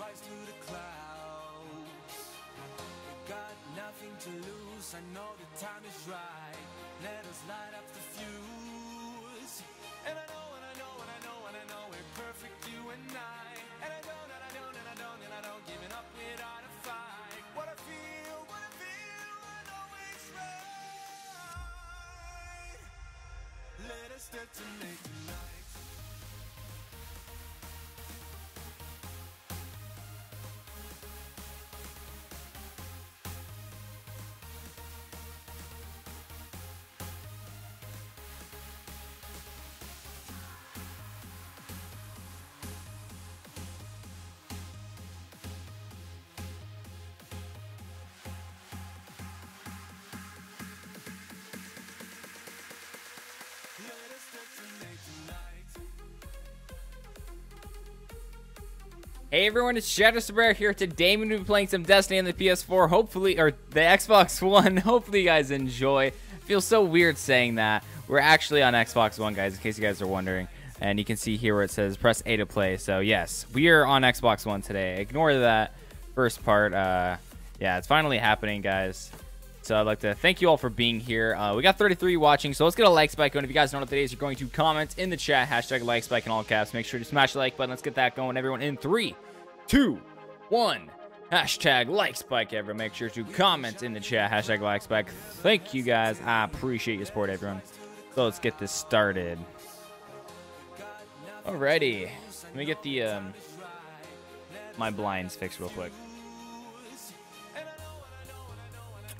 rise to the clouds. We got nothing to lose, I know the time is right. Let us light up the fuse. And I know, and I know, and I know, and I know we're perfect, you and I. And I don't, and I don't, and I don't, and I don't, giving up without a fight. What I feel, what I feel, I know it's right. Let us detonate the light. Hey everyone, it's CheddarSombrero here. Today we're going to be playing some Destiny on the PS4, hopefully, or the Xbox One. Hopefully you guys enjoy. I feel so weird saying that. We're actually on Xbox One, guys, in case you guys are wondering. And you can see here where it says press A to play. So yes, we are on Xbox One today. Ignore that first part. Yeah, it's finally happening, guys. So I'd like to thank you all for being here. We got 33 watching, so let's get a like spike going. If you guys know what that is, you're going to comment in the chat, hashtag like spike in all caps. Make sure to smash the like button. Let's get that going, everyone. In 3, 2, 1, hashtag like spike, everyone. Make sure to comment in the chat, hashtag like spike. Thank you guys. I appreciate your support, everyone. So let's get this started. Alrighty. Let me get the my blinds fixed real quick.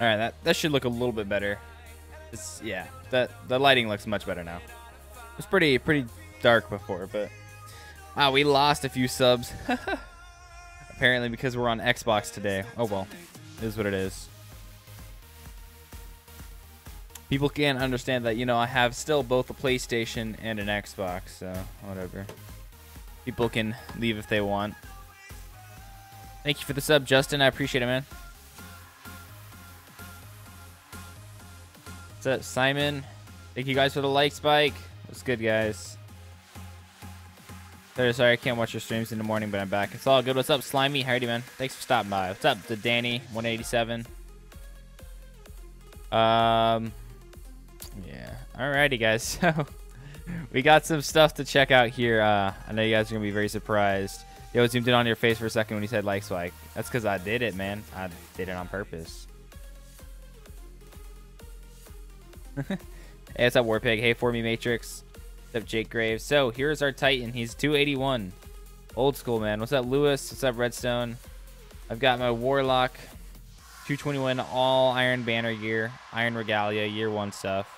All right, that should look a little bit better. It's, yeah, the lighting looks much better now. It was pretty dark before, but wow, we lost a few subs. Apparently because we're on Xbox today. Oh well, it is what it is. People can't understand that, you know, I have still both a PlayStation and an Xbox, so whatever. People can leave if they want. Thank you for the sub, Justin. I appreciate it, man. What's up, Simon? Thank you guys for the like spike. What's good, guys? Sorry, I can't watch your streams in the morning, but I'm back. It's all good. What's up, Slimy? How are you, man? Thanks for stopping by. What's up, the Danny 187? Yeah. Alrighty, guys. So we got some stuff to check out here. I know you guys are gonna be very surprised. Yo, it zoomed in on your face for a second when you said like spike. That's because I did it, man. I did it on purpose. Hey, what's up, Warpig? Hey, for me, Matrix. What's up, Jake Graves? So, here's our Titan. He's 281. Old school, man. What's up, Lewis? What's up, Redstone? I've got my Warlock. 221 all Iron Banner gear. Iron Regalia, year 1 stuff.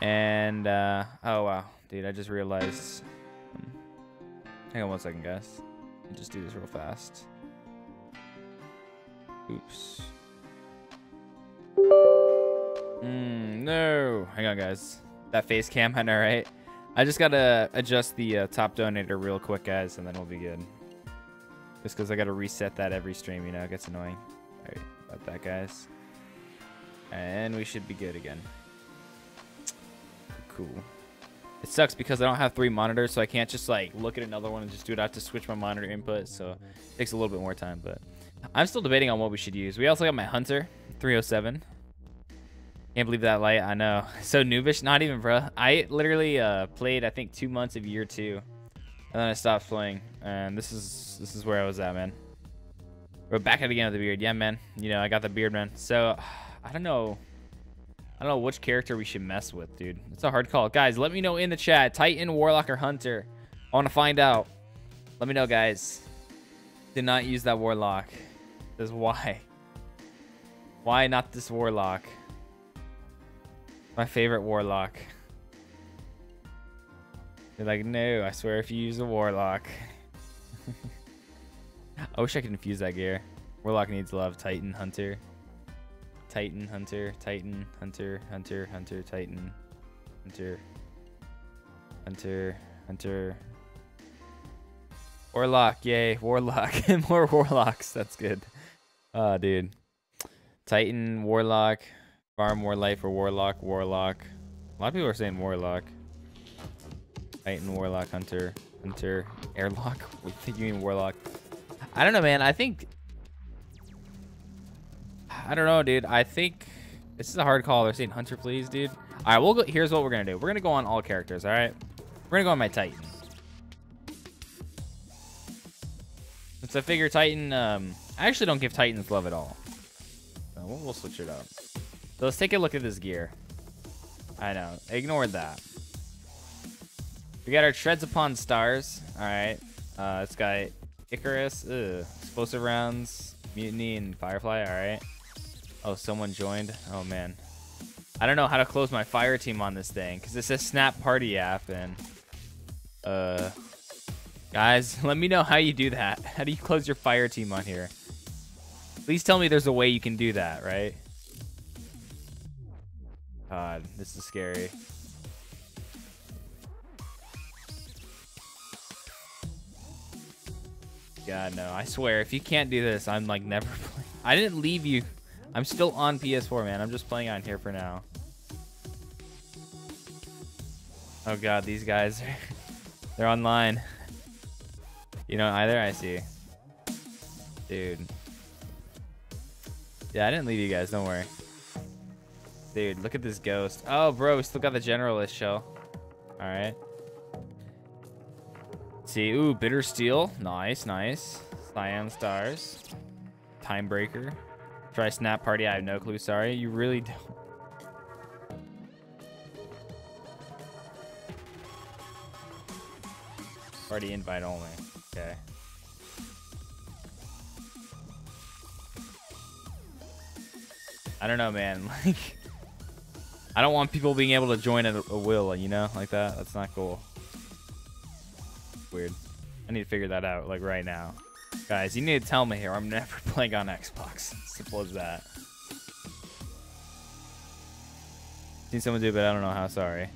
And, oh, wow. Dude, I just realized. Hang on one second, guys. I'll just do this real fast. Oops. No, hang on, guys. That face cam, I know, right? I just gotta adjust the top donator real quick, guys, and then we'll be good. Just because I gotta reset that every stream, you know, it gets annoying. All right, about that, guys. And we should be good again. Cool. It sucks because I don't have 3 monitors, so I can't just like look at another one and just do it. I have to switch my monitor input, so it takes a little bit more time. But I'm still debating on what we should use. We also got my Hunter 307. Can't believe that light. I know, so noobish. Not even, bro. I literally played, I think, 2 months of year 2, and then I stopped playing. And this is where I was at, man. We're back at it again with the beard. Yeah, man. You know, I got the beard, man. So I don't know which character we should mess with, dude. It's a hard call, guys. Let me know in the chat. Titan, Warlock, or Hunter. I want to find out. Let me know, guys. Did not use that Warlock. This is why. Why not this Warlock? My favorite Warlock. They're like, no, I swear if you use a Warlock. I wish I could infuse that gear. Warlock needs love. Titan, Hunter. Titan, Hunter. Titan, Hunter. Hunter, Hunter. Titan, Hunter. Hunter, Hunter. Warlock, yay. Warlock. More Warlocks. That's good. Oh, dude. Titan, Warlock. Far more life for Warlock, Warlock. A lot of people are saying Warlock. Titan, Warlock, Hunter, Hunter, Airlock. What do you mean Warlock? I don't know, man. I don't know, dude. I think this is a hard call. They're saying Hunter, please, dude. All right, we'll go. Here's what we're gonna do. We're gonna go on all characters. All right, we're gonna go on my Titan. Since I figure Titan, I actually don't give Titans love at all. So we'll switch it up. So let's take a look at this gear. I know, ignored that. We got our Treads Upon Stars. All right, it's got Icarus, Explosive Rounds, Mutiny, and Firefly. All right. Oh, someone joined. Oh man, I don't know how to close my fire team on this thing because it says Snap Party app, and guys, let me know how you do that. How do you close your fire team on here? Please tell me there's a way you can do that, right? God, this is scary. God, no, I swear, if you can't do this, I'm like never playing. I didn't leave you. I'm still on PS4, man. I'm just playing on here for now. Oh God, these guys, they're online. You know, either I see. Dude. Yeah, I didn't leave you guys, don't worry. Dude, look at this ghost. Oh, bro, we still got the generalist shell. All right. See, ooh, Bitter Steel. Nice, nice. Cyan Stars. Timebreaker. Try Snap Party. I have no clue. Sorry, you really don't. Party invite only. Okay. I don't know, man. Like, I don't want people being able to join at a will, you know, like that. That's not cool. Weird. I need to figure that out, like, right now. Guys, you need to tell me here. I'm never playing on Xbox. Simple as that. Seen someone do it, but I don't know how. Sorry.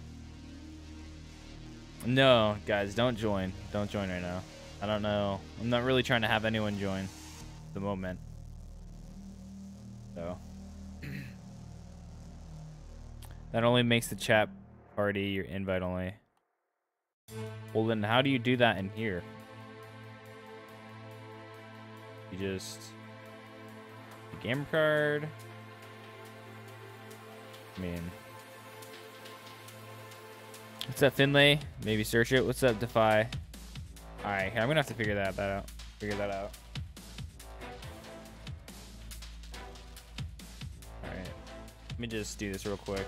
No, guys, don't join. Don't join right now. I don't know. I'm not really trying to have anyone join at the moment. So. That only makes the chat party your invite only. Well, then how do you do that in here? You just... a gamer card. I mean... What's up, Finlay? Maybe search it. What's up, Defy? Alright, I'm gonna have to figure that out. Figure that out. Alright. Let me just do this real quick.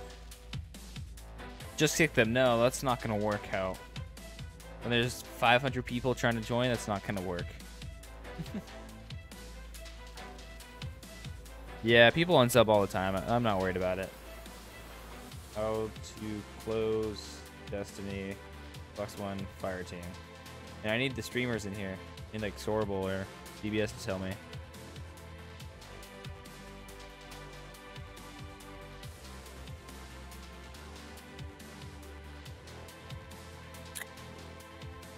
Just kick them. No, that's not gonna work out. When there's 500 people trying to join, that's not gonna work. Yeah, people unsub all the time. I'm not worried about it. How to close Destiny Xbox One fire team. And I need the streamers in here. I need like Sorable or DBS to tell me.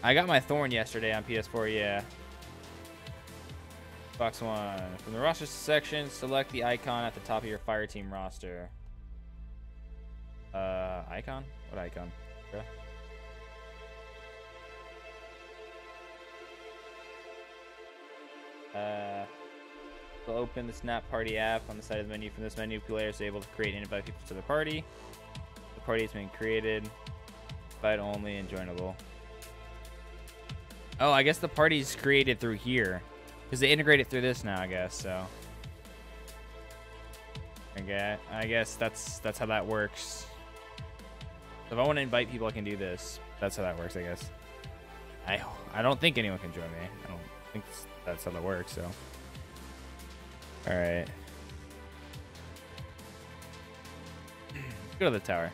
I got my Thorn yesterday on PS4, yeah. Xbox One. From the roster section, select the icon at the top of your fire team roster. Icon? What icon? Okay. We'll open the Snap Party app on the side of the menu. From this menu, players are able to create and invite people to the party. The party has been created. Invite only and joinable. Oh, I guess the party's created through here. Because they integrate it through this now, I guess, so. Okay, I guess that's how that works. If I want to invite people, I can do this. That's how that works, I guess. I don't think anyone can join me. I don't think that's how that works, so. Alright. Let's go to the tower.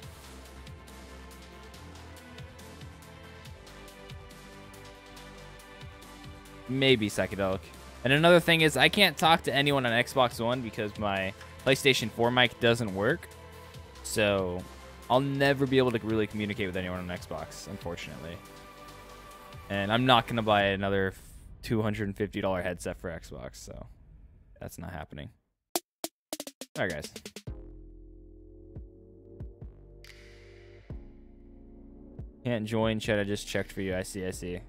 Maybe psychedelic. And another thing is I can't talk to anyone on Xbox One because my PlayStation 4 mic doesn't work. So I'll never be able to really communicate with anyone on Xbox, unfortunately. And I'm not going to buy another $250 headset for Xbox, so that's not happening. All right, guys. Can't join, Chet. I just checked for you. I see, I see.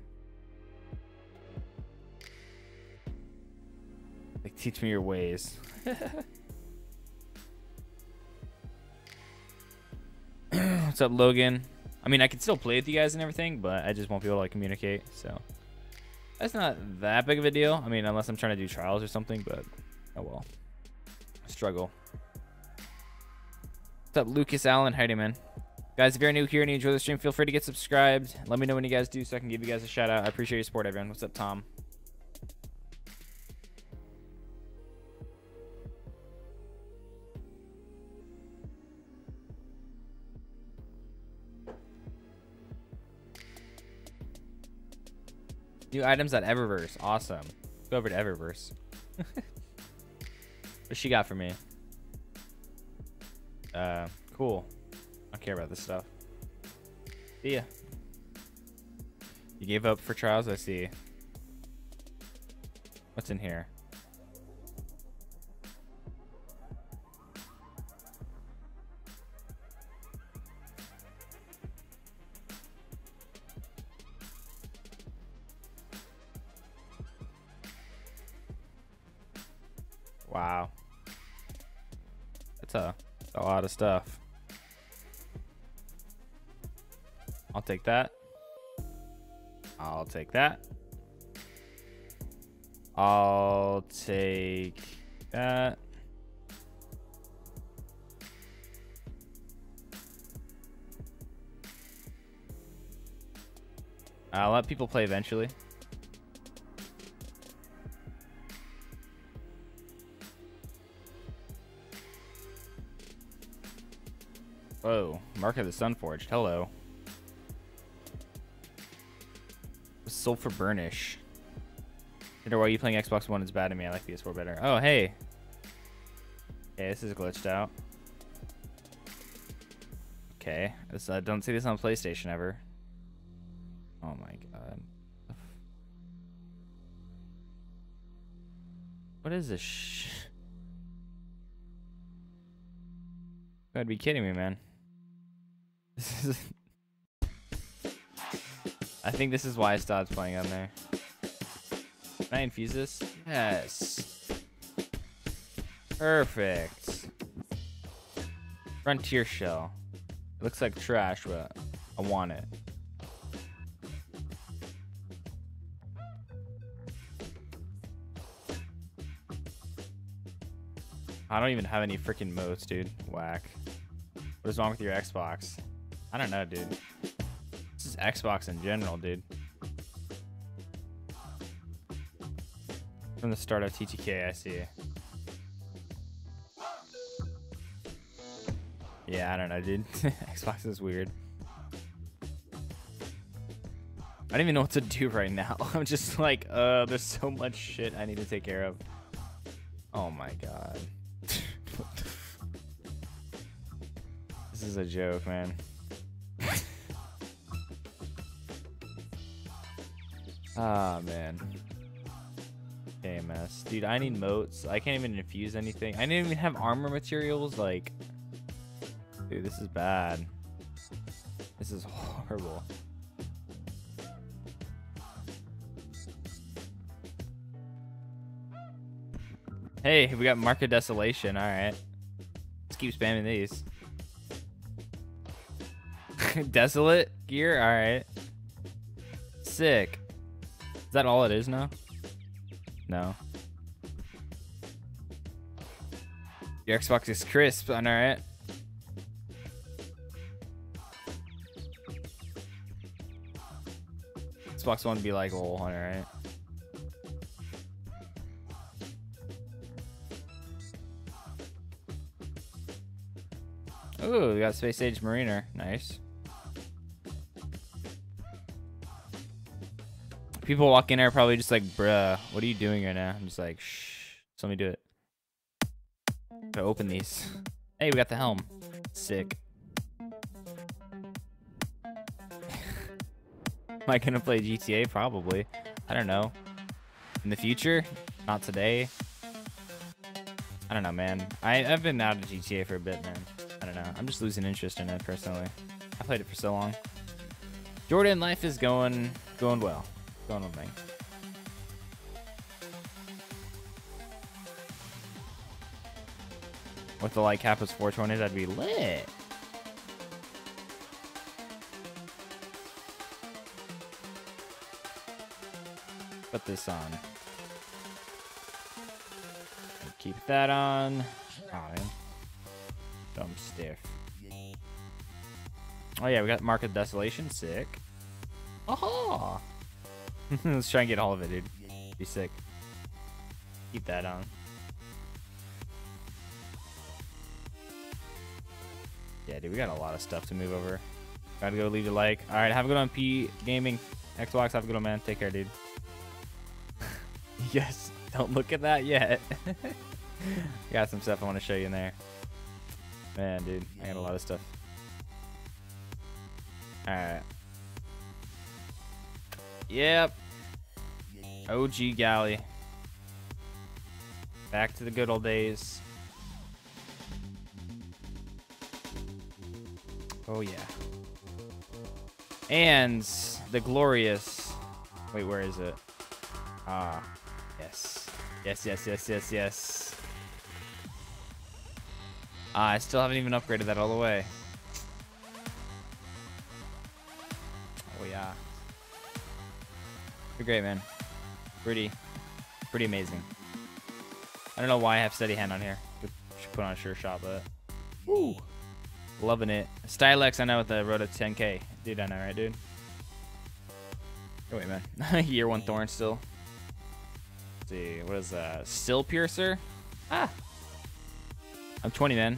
Like, teach me your ways. What's up, Logan? I mean, I can still play with you guys and everything, but I just won't be able to like, communicate. So that's not that big of a deal. I mean, unless I'm trying to do trials or something, but oh well. Struggle. What's up, Lucas Allen? Howdy, man. Guys, if you're new here and you enjoy the stream, feel free to get subscribed. Let me know when you guys do so I can give you guys a shout out. I appreciate your support, everyone. What's up, Tom? New items at Eververse. Awesome. Go over to Eververse. What she got for me? Cool. I don't care about this stuff. See ya. You gave up for trials? I see. What's in here? Wow. That's a lot of stuff. I'll take that. I'll take that. I'll take that. I'll let people play eventually. Whoa, Mark of the Sunforged. Hello. Sulfur Burnish. Wonder why you playing Xbox One is bad to me. I like PS4 better. Oh, hey. Hey, this is glitched out. Okay. This, I don't see this on PlayStation ever. Oh my god. What is this? You gotta be kidding me, man. This is. I think this is why I stopped playing on there. Can I infuse this? Yes. Perfect. Frontier shell. It looks like trash, but I want it. I don't even have any freaking modes, dude. Whack. What is wrong with your Xbox? I don't know, dude. Xbox in general, dude. From the start of TTK, I see. Yeah, I don't know, dude. Xbox is weird. I don't even know what to do right now. I'm just like, there's so much shit I need to take care of. Oh my god. This is a joke, man. Ah, man. KMS. Dude, I need moats. I can't even infuse anything. I didn't even have armor materials. Like, dude, this is bad. This is horrible. Hey, we got Mark of Desolation. Alright. Let's keep spamming these. Desolate gear? Alright. Sick. Is that all it is now? No. Your Xbox is crisp, all right. Xbox One be like, oh, all right. Ooh, we got Space Age Mariner, nice. People walk in are probably just like, bruh, what are you doing right now? I'm just like, shh, just let me do it. Gotta open these. Hey, we got the helm. Sick. Am I gonna play GTA? Probably. I don't know. In the future? Not today. I don't know, man. I've been out of GTA for a bit, man. I don't know. I'm just losing interest in it, personally. I played it for so long. Jordan, life is going well. Going on, man. With the like Kappa's Forge on it, that'd be lit. Put this on. And keep that on. Oh, man. Dumb stiff. Oh yeah, we got Mark of Desolation. Sick. Aha! Let's try and get all of it, dude. Be sick. Keep that on. Yeah, dude, we got a lot of stuff to move over. Gotta go leave a like. Alright, have a good one, P Gaming. Xbox, have a good one, man. Take care, dude. Yes, don't look at that yet. Got some stuff I want to show you in there. Man, dude, I got a lot of stuff. Alright. Yep. OG galley. Back to the good old days. Oh, yeah. And the glorious... Wait, where is it? Ah, yes. Yes, yes, yes, yes, yes. I still haven't even upgraded that all the way. Oh, yeah. You're great, man. Pretty amazing. I don't know why I have steady hand on here. Should put on a sure shot, but... Woo! Loving it. Stylex, I know, with the road to 10K. Dude, I know, right, dude? Oh, wait, man. Year 1 Thorn still. Let's see, what is that? Still Piercer? Ah! I'm 20, man.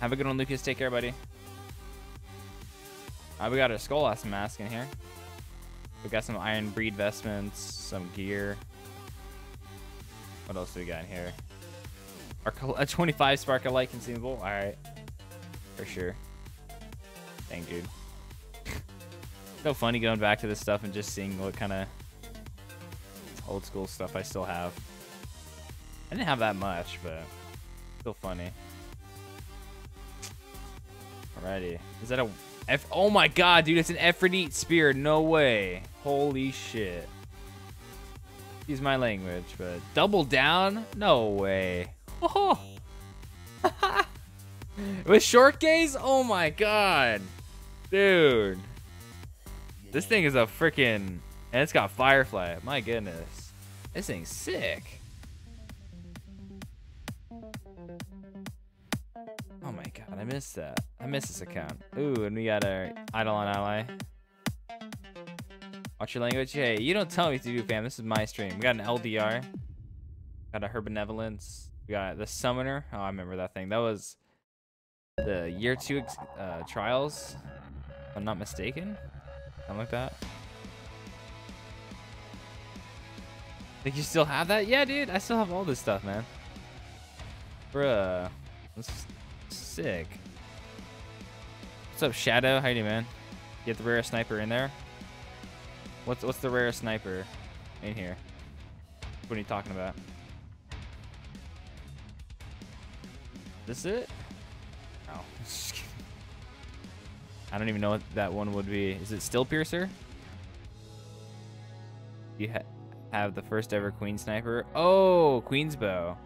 Have a good one, Lucas. Take care, buddy. We got a Skull Ass Mask in here. We got some Iron Breed Vestments, some gear. What else do we got in here? A 25 spark of light consumable. All right, for sure. Dang, dude. So funny going back to this stuff and just seeing what kind of old school stuff I still have. I didn't have that much, but still funny. Alrighty, is that a F? Oh my God, dude, it's an Ephrodite spear. No way. Holy shit. Use my language, but double down? No way. Oh. With short gaze? Oh my God. Dude. This thing is a freaking... And it's got Firefly. My goodness. This thing's sick. Oh my God, I missed that. I missed this account. Ooh, and we got our Idol on Ally. Watch your language. Hey, you don't tell me what to do, fam. This is my stream. We got an LDR. Got a Her Benevolence. We got the Summoner. Oh, I remember that thing. That was the year 2 trials, if I'm not mistaken. Something like that. Think you still have that? Yeah, dude. I still have all this stuff, man. Bruh. That's sick. What's up, Shadow? How you doing, man? Get the rarest sniper in there. What's the rarest sniper in here? What are you talking about? This it? No. Just kidding. I don't even know what that one would be. Is it still Piercer? You have the first ever Queen Sniper. Oh, Queen's Bow.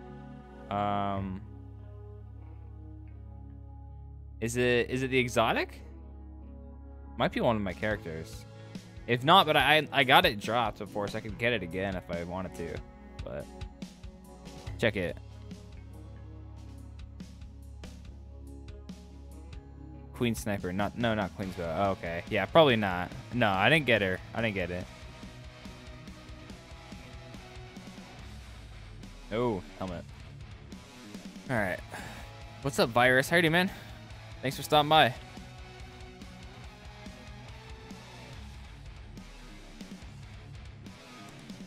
Is it the exotic? Might be one of my characters. If not, but I got it dropped before, so I could get it again if I wanted to. But check it. Queen Sniper, not Queen's Bow. Oh, okay, yeah, probably not. No, I didn't get her. I didn't get it. Oh, helmet. All right. What's up, Virus? How you doing, man? Thanks for stopping by.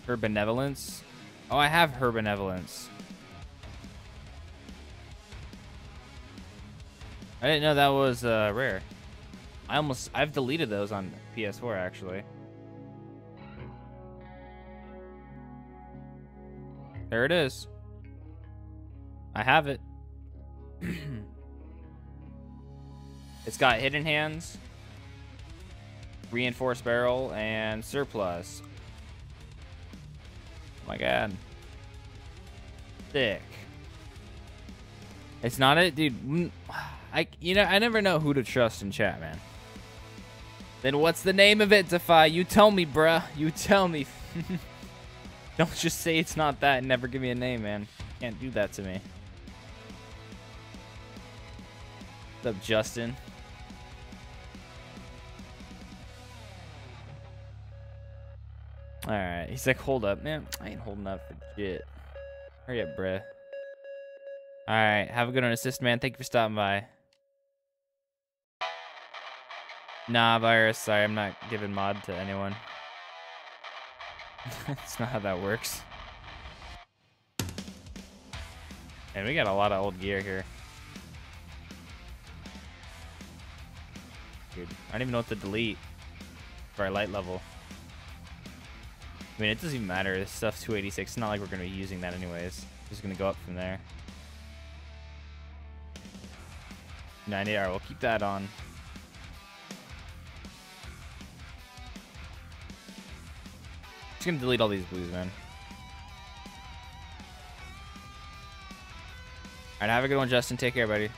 Her Benevolence. Oh, I have Her Benevolence. I didn't know that was rare. I've deleted those on PS4 actually. There it is. I have it. It's got hidden hands, reinforced barrel, and surplus. Oh my God. Thick. It's not it, dude. I never know who to trust in chat, man. Then what's the name of it, Defy? You tell me, bruh. You tell me. Don't just say it's not that and never give me a name, man. Can't do that to me. What's up, Justin? Alright, he's like, hold up, man. I ain't holding up for shit. Hurry up, bruh. Alright, have a good one, assist, man. Thank you for stopping by. Nah, Virus, sorry, I'm not giving mod to anyone. That's not how that works. And we got a lot of old gear here. Dude, I don't even know what to delete for our light level. I mean, it doesn't even matter. This stuff's 286. It's not like we're going to be using that anyways. Just going to go up from there. 90. All right, we'll keep that on. Just going to delete all these blues, man. All right, have a good one, Justin. Take care, buddy.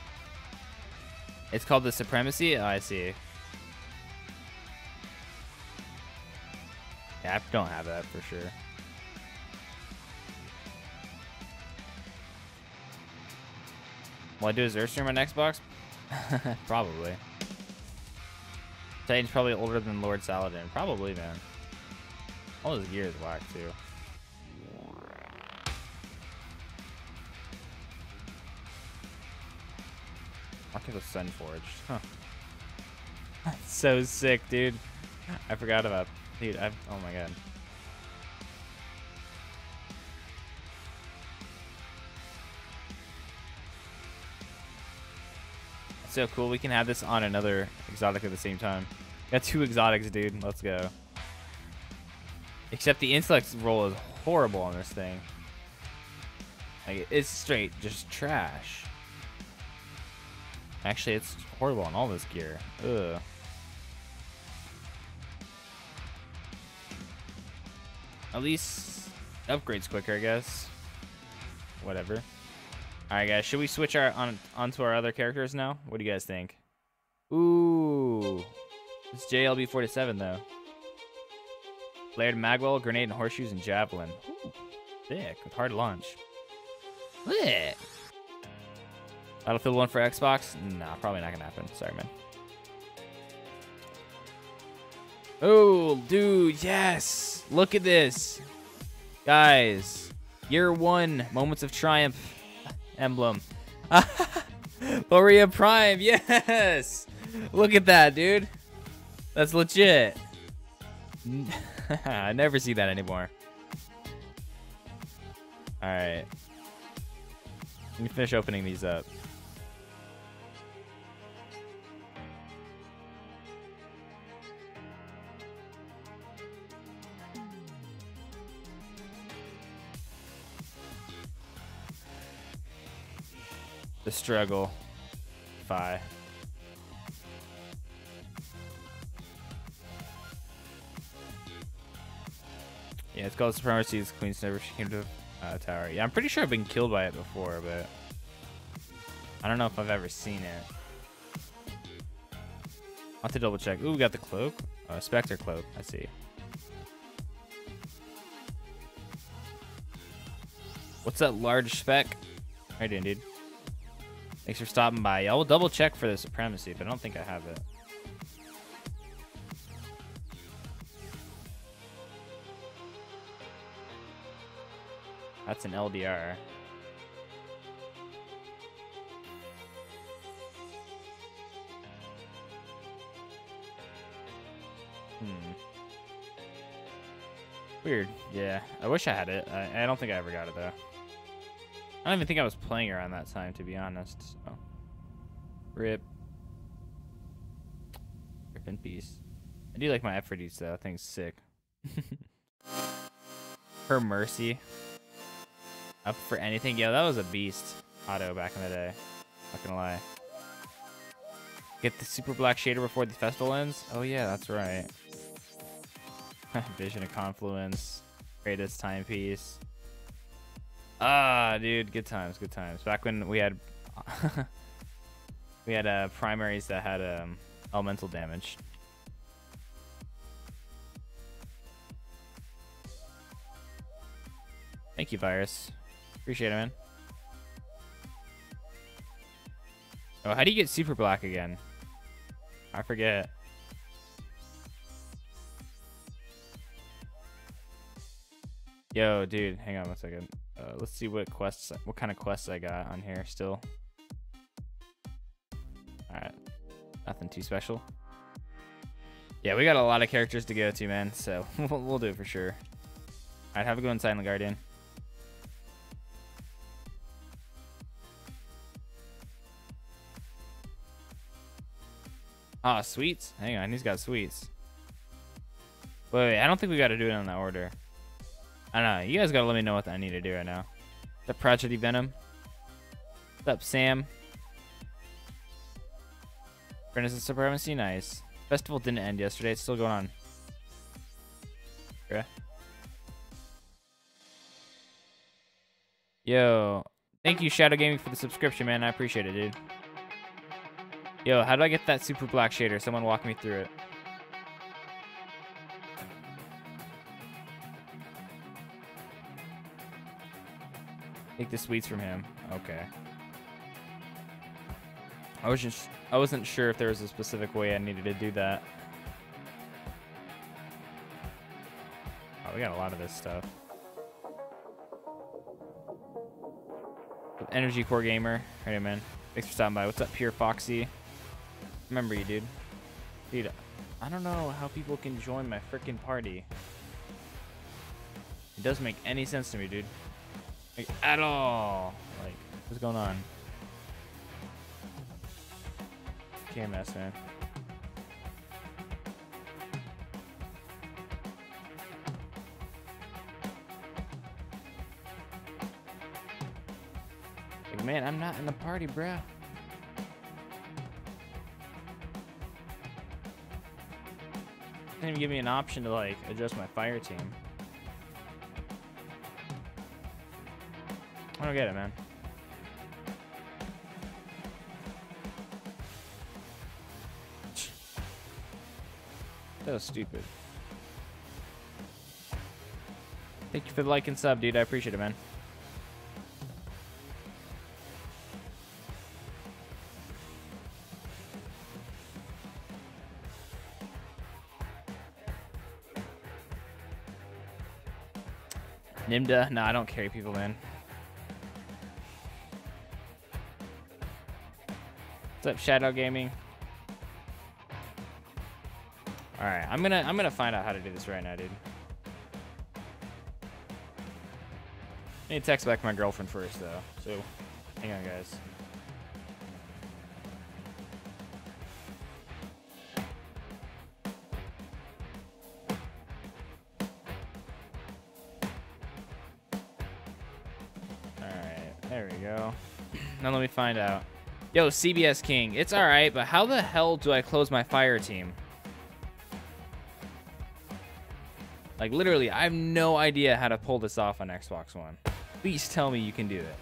It's called the Supremacy? Oh, I see. Yeah, I don't have that for sure. Will I do a Xur stream on Xbox? Probably. Titan's probably older than Lord Saladin. Probably, man. All his gear is whack, too. I'll take a Sunforged. Huh. That's so sick, dude. I forgot about that. Dude, oh my god. So cool, we can have this on another exotic at the same time. Got two exotics, dude. Let's go. Except the intellect roll is horrible on this thing. Like, it's straight just trash. Actually, it's horrible on all this gear. Ugh. At least upgrades quicker, I guess. Whatever. Alright, guys. Should we switch onto our other characters now? What do you guys think? Ooh. It's JLB47, though. Layered Magwell, Grenade, and Horseshoes, and Javelin. Ooh, thick. With hard launch. Blech. Battlefield 1 for Xbox? Nah, probably not going to happen. Sorry, man. Oh, dude, yes! Look at this. Guys, year one, Moments of Triumph emblem. Loria Prime, yes! Look at that, dude. That's legit. I never see that anymore. Alright. Let me finish opening these up. The struggle. Fi. Yeah, it's called Supremacy. It's Queen's Never She Came to Tower. Yeah, I'm pretty sure I've been killed by it before, but I don't know if I've ever seen it. I'll have to double check. Ooh, we got the cloak. Oh, Spectre cloak. I see. What's that large spec? How you doing, dude? Thanks for stopping by. Yeah, I will double check for the Supremacy, but I don't think I have it. That's an LDR. Weird. Yeah, I wish I had it. I don't think I ever got it, though. I don't even think I was playing around that time, to be honest. So. Rip. Rip in peace. I do like my Ephrodites, though. That thing's sick. Her Mercy. Up for anything. Yo, that was a beast. Auto back in the day. Not gonna lie. Get the Super Black shader before the festival ends. Oh, yeah, that's right. Vision of Confluence. Greatest timepiece. Ah, dude, good times, good times. Back when we had We had primaries that had elemental damage. Thank you, Virus. Appreciate it, man. Oh, how do you get Super Black again? I forget. Yo, dude, hang on one second. Let's see what kind of quests I got on here still. All right, nothing too special. Yeah, we got a lot of characters to go to, man. So we'll do it for sure. All right, have a good one, Silent Guardian. Ah, sweets. Hang on, he's got sweets. Wait, I don't think we got to do it in that order. I don't know. You guys gotta let me know what I need to do right now. The Prodigy Venom. What's up, Sam? Furnace of Supremacy, nice. Festival didn't end yesterday. It's still going on. Okay. Yo, thank you, Shadow Gaming, for the subscription, man. I appreciate it, dude. Yo, how do I get that Super Black shader? Someone walk me through it. Take the sweets from him. Okay. I wasn't sure if there was a specific way I needed to do that. Oh, we got a lot of this stuff. Energy Core Gamer. Hey, man. Thanks for stopping by. What's up, Pure Foxy? Remember you, dude. Dude, I don't know how people can join my freaking party. It doesn't make any sense to me, dude. Like, at all. Like, what's going on? KMS, man. Like, man, I'm not in the party, bro. Didn't even give me an option to, like, adjust my fire team. I don't get it, man. That was stupid. Thank you for the like and sub, dude. I appreciate it, man. Nimda? Nah, I don't carry people, man. What's up, Shadow Gaming? All right, I'm gonna find out how to do this right now, dude. I need to text back my girlfriend first, though. So, hang on, guys. All right, there we go. Now let me find out. Yo, CBS King, it's alright, but how the hell do I close my fire team? Like, literally, I have no idea how to pull this off on Xbox One. Please tell me you can do it.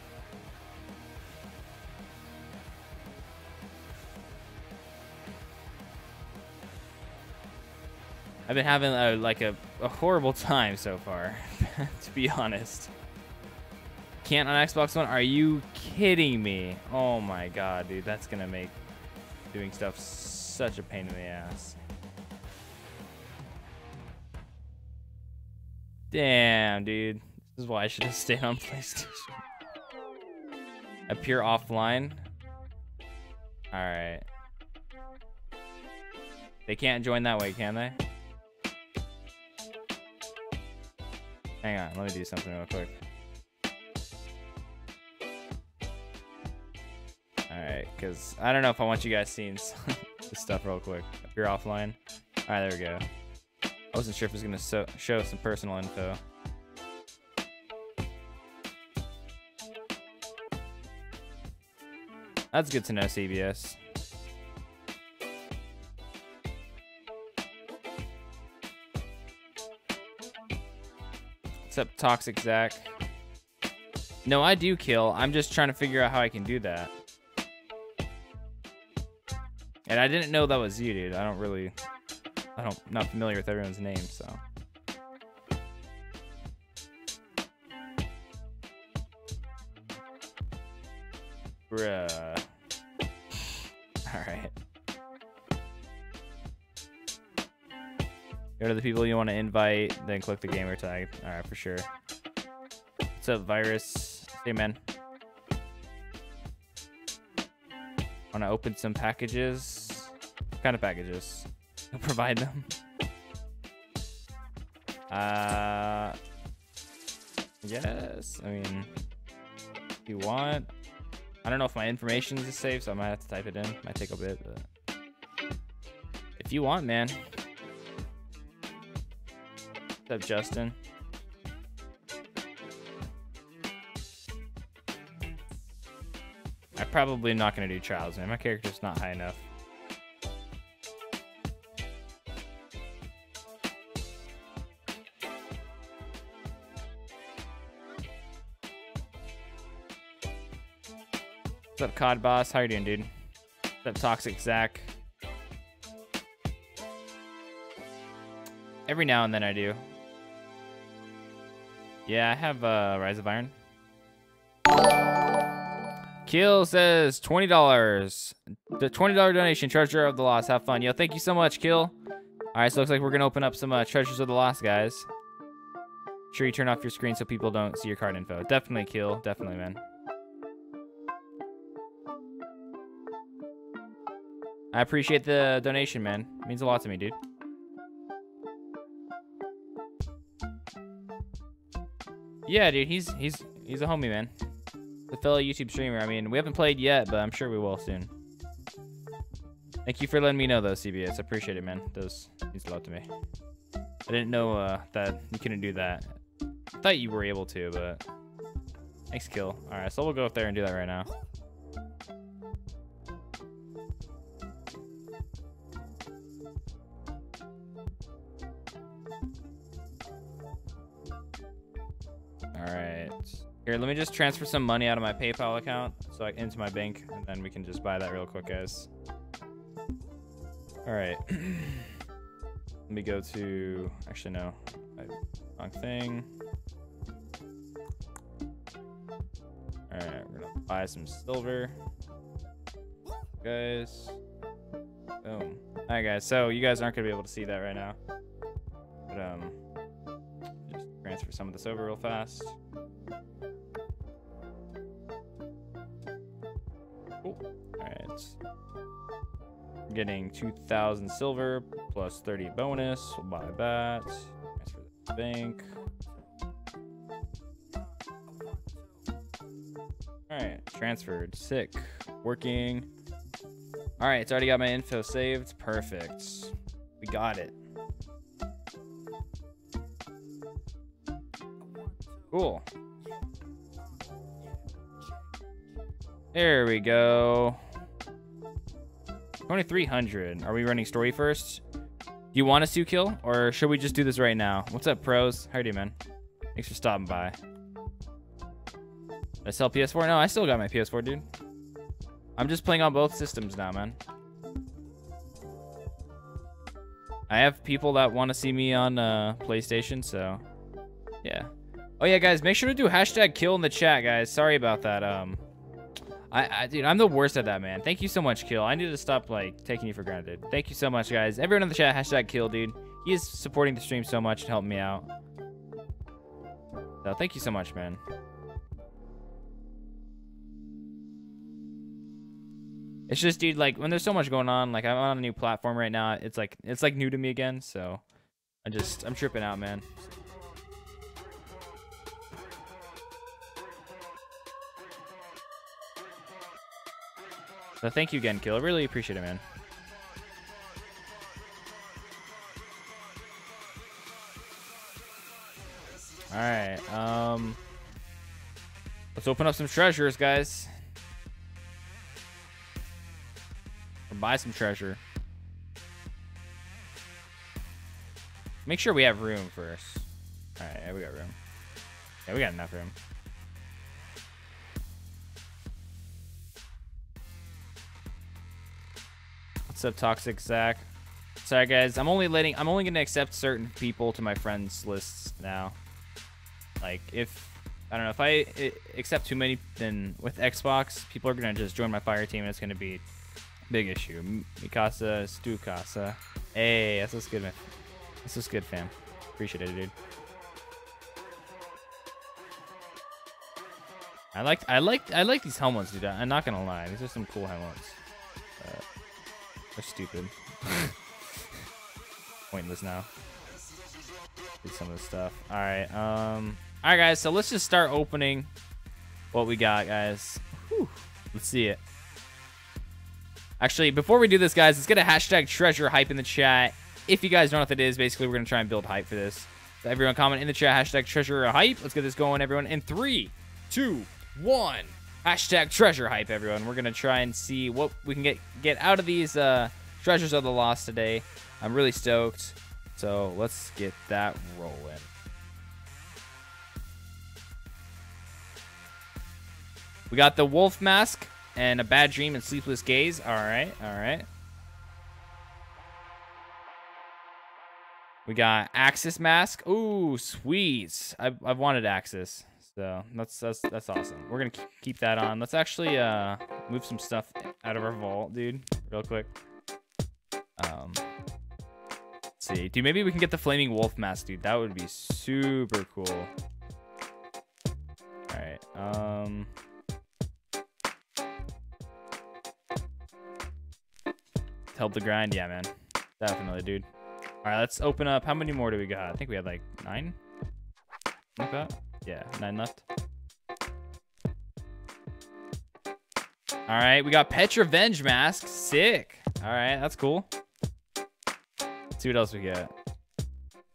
I've been having, like, a horrible time so far, to be honest. Can't on Xbox One? Are you kidding me? Oh my god, dude, that's gonna make doing stuff such a pain in the ass. Damn, dude, this is why I should have stayed on PlayStation. Appear offline. All right. They can't join that way, can they? Hang on, let me do something real quick. Alright, because I don't know if I want you guys seeing this stuff real quick. If you're offline. Alright, there we go. I wasn't sure if it was going to show some personal info. That's good to know, CBS. What's up, Toxic Zach? No, I do kill. I'm just trying to figure out how I can do that. And I didn't know that was you, dude. I don't really, not familiar with everyone's name, so. Bruh. All right. Go to the people you want to invite, then click the gamer tag. All right, for sure. What's up, Virus? Hey, man. Want to open some packages? What kind of packages? I'll provide them. Yes. I mean, if you want. I don't know if my information is saved, so I might have to type it in. Might take a bit. But if you want, man. What's up, Justin? I'm probably not going to do trials, man. My character's not high enough. What's up, COD Boss? How you doing, dude? What's up, Toxic Zach? Every now and then I do. Yeah, I have Rise of Iron. Keel says $20. The $20 donation, Treasure of the Lost. Have fun. Yo, thank you so much, Keel. All right, so looks like we're going to open up some Treasures of the Lost, guys. Make sure you turn off your screen so people don't see your card info. Definitely, Keel. Definitely, man. I appreciate the donation, man. It means a lot to me, dude. Yeah, dude, he's a homie, man. The fellow YouTube streamer. I mean, we haven't played yet, but I'm sure we will soon. Thank you for letting me know, though, CBS. I appreciate it, man. Those means a lot to me. I didn't know that you couldn't do that. I thought you were able to, but thanks, Kill. All right, so we'll go up there and do that right now. All right. Here, let me just transfer some money out of my PayPal account so I into my bank, and then we can just buy that real quick, guys. All right. Let me go to... Actually, no. Wrong thing. All right. We're going to buy some silver. Guys. Boom. All right, guys. So you guys aren't going to be able to see that right now. But, just transfer some of this over real fast. Cool. All right. I'm getting 2,000 silver plus 30 bonus. We'll buy that. Transfer the bank. All right. Transferred. Sick. Working. All right. It's already got my info saved. Perfect. We got it. Cool. There we go. 2,300. Are we running story first? Do you want us to kill, or should we just do this right now? What's up, pros? How are you, man? Thanks for stopping by. Did I sell PS4? No, I still got my PS4, dude. I'm just playing on both systems now, man. I have people that want to see me on PlayStation, so yeah. Oh yeah, guys, make sure to do hashtag kill in the chat, guys. Sorry about that. Dude, I'm the worst at that, man. Thank you so much, Kill. I need to stop, like, taking you for granted. Thank you so much, guys. Everyone in the chat, hashtag Kill, dude. He is supporting the stream so much and helping me out. So, thank you so much, man. It's just, dude, like, when there's so much going on, like, I'm on a new platform right now. It's like new to me again, so I'm tripping out, man. So thank you again, Kill. I really appreciate it, man. All right. Let's open up some treasures, guys. Or buy some treasure. Make sure we have room first. All right, yeah, we got room. Yeah, we got enough room. What's up, Toxic Zach? Sorry guys, I'm only gonna accept certain people to my friends lists now. Like, if I don't know, if I accept too many, then with Xbox, people are gonna just join my fire team and it's gonna be a big issue. Mikasa, Stu Casa. Hey, that's what's good, man. That's what's good, fam. Appreciate it, dude. I like these helmets, dude. I'm not gonna lie, these are some cool helmets. They're stupid. Pointless now. Did some of the stuff. All right, all right, guys. So let's just start opening what we got, guys. Whew. Let's see it. Actually, before we do this, guys, let's get a hashtag treasure hype in the chat. If you guys know what it is, basically we're gonna try and build hype for this. So everyone, comment in the chat hashtag treasure hype. Let's get this going, everyone. In 3, 2, 1. Hashtag treasure hype, everyone. We're gonna try and see what we can get out of these treasures of the lost today. I'm really stoked. So let's get that rolling. We got the wolf mask and a bad dream and sleepless gaze. All right, all right. We got Axis mask. Ooh, sweet. I've wanted Axis, so that's awesome. We're gonna keep that on. Let's actually move some stuff out of our vault, dude, real quick. Let's see, dude, maybe we can get the flaming wolf mask, dude. That would be super cool. All right, help the grind. Yeah, man, definitely, dude. All right, let's open up. How many more do we got? I think we had like 9, like that. Yeah, 9 left. All right, we got Pet's Revenge mask. Sick. All right, that's cool. Let's see what else we get.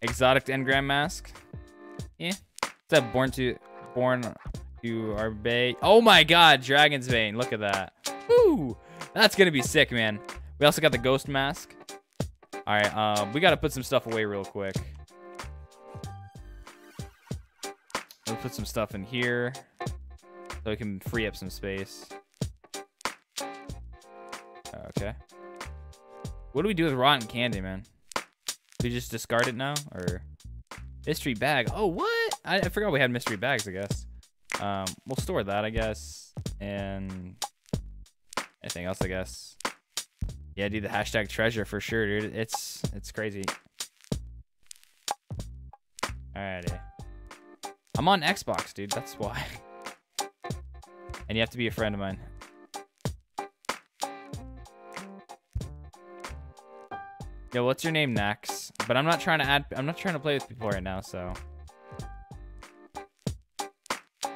Exotic engram mask. Yeah. What's that? Born to our bay. Oh my God, Dragon's Bane. Look at that. Woo! That's gonna be sick, man. We also got the ghost mask. All right, we gotta put some stuff away real quick. Let's put some stuff in here so we can free up some space. Okay. What do we do with rotten candy, man? Do we just discard it now, or mystery bag? Oh, what? I forgot we had mystery bags. I guess. We'll store that, I guess, and anything else, I guess. Yeah, dude, the hashtag treasure for sure, dude. It's crazy. Alrighty. I'm on Xbox, dude. That's why. And you have to be a friend of mine. Yo, what's your name, Nax? But I'm not trying to play with people right now, so.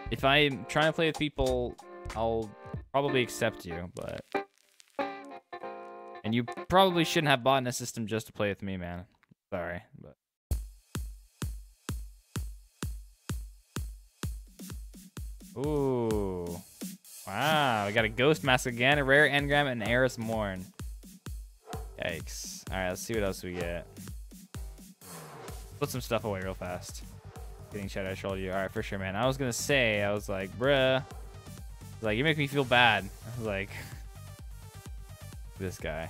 If I'm trying to play with people, I'll probably accept you, but. And you probably shouldn't have bought in a system just to play with me, man. Sorry, but. Ooh. Wow, we got a ghost mask again, a rare engram, and Eris Morn. Yikes. All right, let's see what else we get. Put some stuff away real fast. Getting chat, I trolled you. All right, for sure, man. I was gonna say, I was like, bruh. Like, you make me feel bad. I was like, this guy.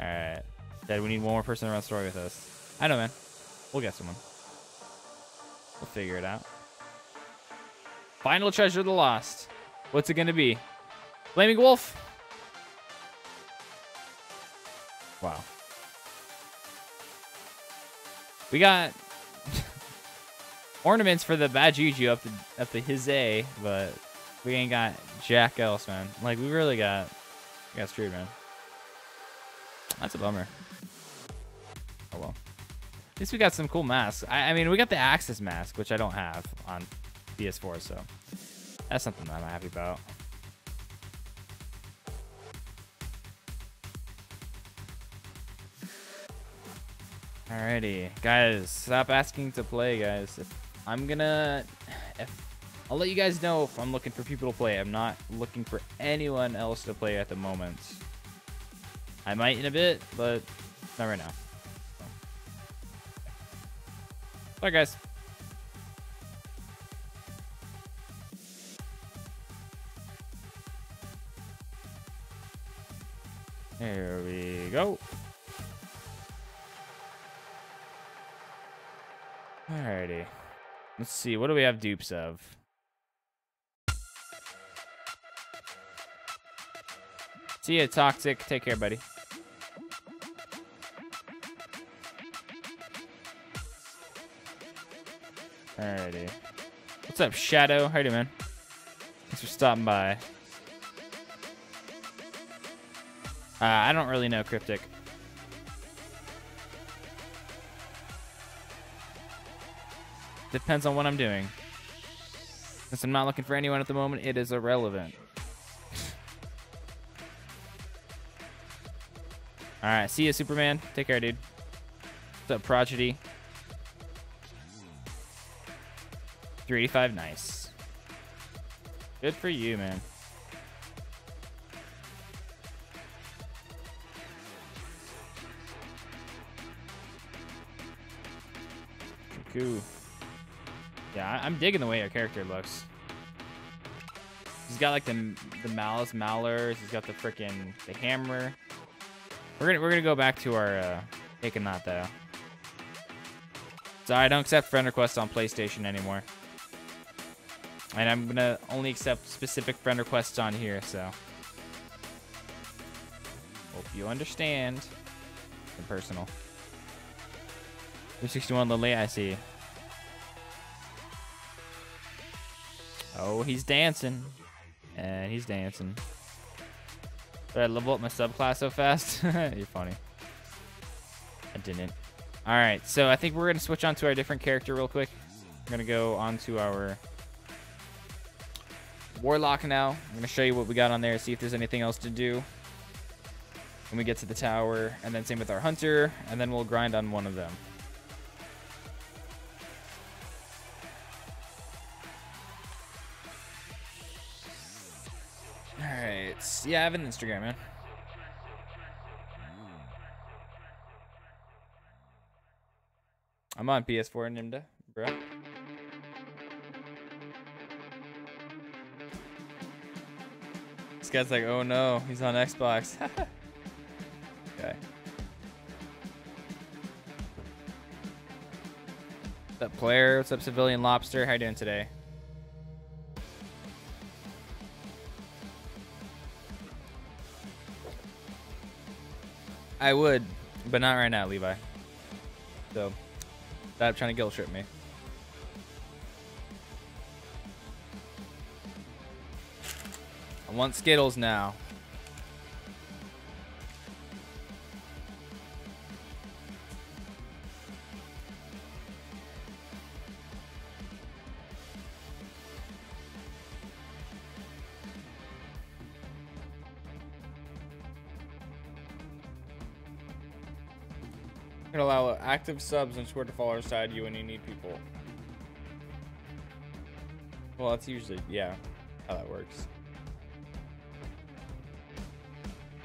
All right. Dad, we need one more person to run the story with us. I know, man. We'll get someone. We'll figure it out. Final treasure of the lost. What's it gonna be? Flaming wolf. Wow. We got ornaments for the bad juju up the hizay, but we ain't got jack else, man. Like, we really got screwed, man. That's a bummer. Oh well. At least we got some cool masks. I mean, we got the Axis mask, which I don't have on PS4, so that's something that I'm happy about. Alrighty, guys, stop asking to play, guys. I'll let you guys know if I'm looking for people to play. I'm not looking for anyone else to play at the moment. I might in a bit, but not right now. All right, guys. There we go. Alrighty. Let's see. What do we have dupes of? See ya, Toxic. Take care, buddy. Alrighty. What's up, Shadow? How you doing, man? Thanks for stopping by. I don't really know Cryptic. Depends on what I'm doing. Since I'm not looking for anyone at the moment, it is irrelevant. Alright, see ya, Superman. Take care, dude. What's up, Prodigy? 385, nice. Good for you, man. Cool. Yeah, I'm digging the way your character looks. He's got like the malice mallards. He's got the frickin' the hammer. We're gonna go back to our Taken Knot though. Sorry, I don't accept friend requests on PlayStation anymore, and I'm gonna only accept specific friend requests on here. So hope you understand. And personal. 361 Lily, I see. Oh, he's dancing. And he's dancing. Did I level up my subclass so fast? You're funny. I didn't. Alright, so I think we're going to switch on to our different character real quick. We're going to go on to our Warlock now. I'm going to show you what we got on there, see if there's anything else to do when we get to the tower. And then same with our Hunter. And then we'll grind on one of them. Yeah, I have an Instagram, man. I'm on PS4 and Nimda, bro. This guy's like, oh no, he's on Xbox. Okay. What's up, player? What's up, Civilian Lobster? How you doing today? I would, but not right now, Levi. So, stop trying to guilt trip me. I want Skittles now. Allow active subs and Discord to follow our side you when you need people. Well, that's usually, yeah, how that works.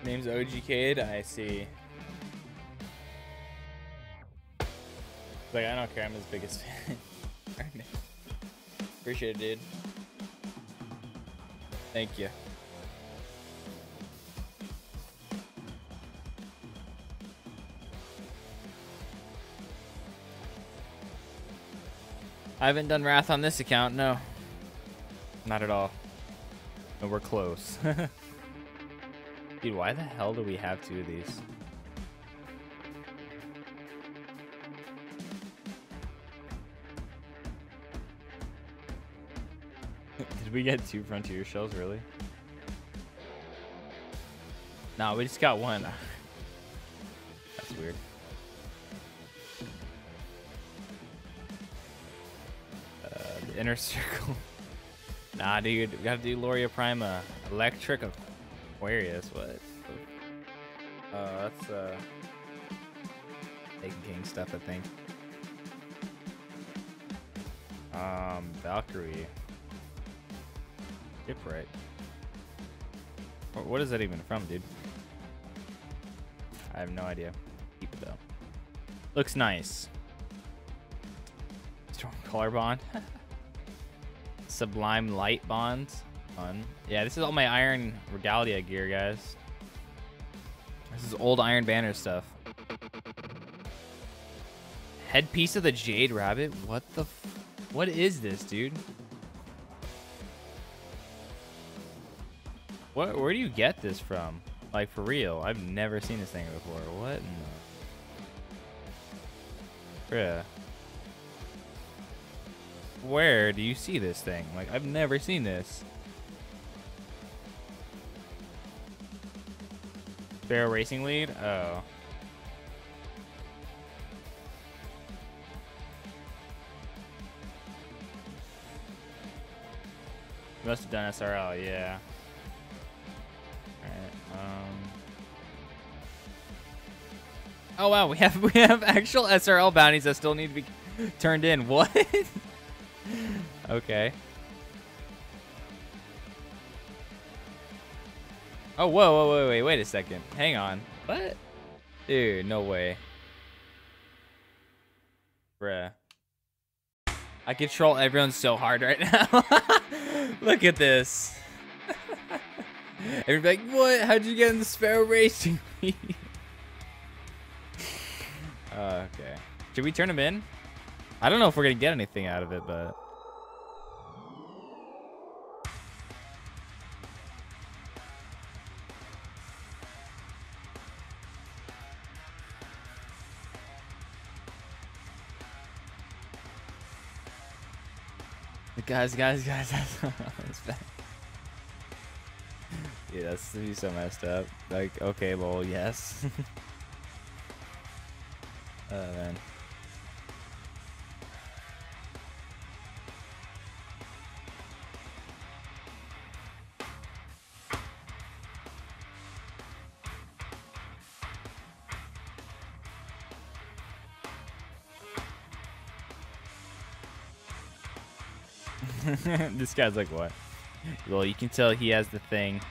Name's OGKid, I see. Like, I don't care, I'm his biggest fan. Appreciate it, dude. Thank you. I haven't done Wrath on this account, no. Not at all. But we're close. Dude, why the hell do we have two of these? Did we get two Frontier Shells, really? No, we just got one. That's weird. Inner Circle. Nah, dude, we gotta do Loria Prima. Electric Aquarius, what? That's Taken King stuff, I think. Valkyrie. Yep, right. What is that even from, dude? I have no idea. Keep it though. Looks nice. Storm Color Bond. Sublime Light Bonds. Fun. Yeah, this is all my Iron Regalia gear, guys. This is old Iron Banner stuff. Headpiece of the Jade Rabbit? What the f... What is this, dude? What? Where do you get this from? Like, for real. I've never seen this thing before. What in the... Bruh. Where do you see this thing? Like, I've never seen this. Sparrow Racing Lead? Oh. Must have done SRL, yeah. Alright, oh wow, we have actual SRL bounties that still need to be turned in. What? Okay. Oh, whoa, whoa, whoa, wait a second. Hang on. What? Dude, no way. Bruh. I control everyone so hard right now. Look at this. Everybody's like, what? How'd you get in the Sparrow Racing? Okay. Should we turn him in? I don't know if we're gonna get anything out of it, but... Guys, that's bad. Yeah, that's gonna be so messed up. Like, okay, well, yes. Oh, man. This guy's like, what? Well, you can tell he has the thing.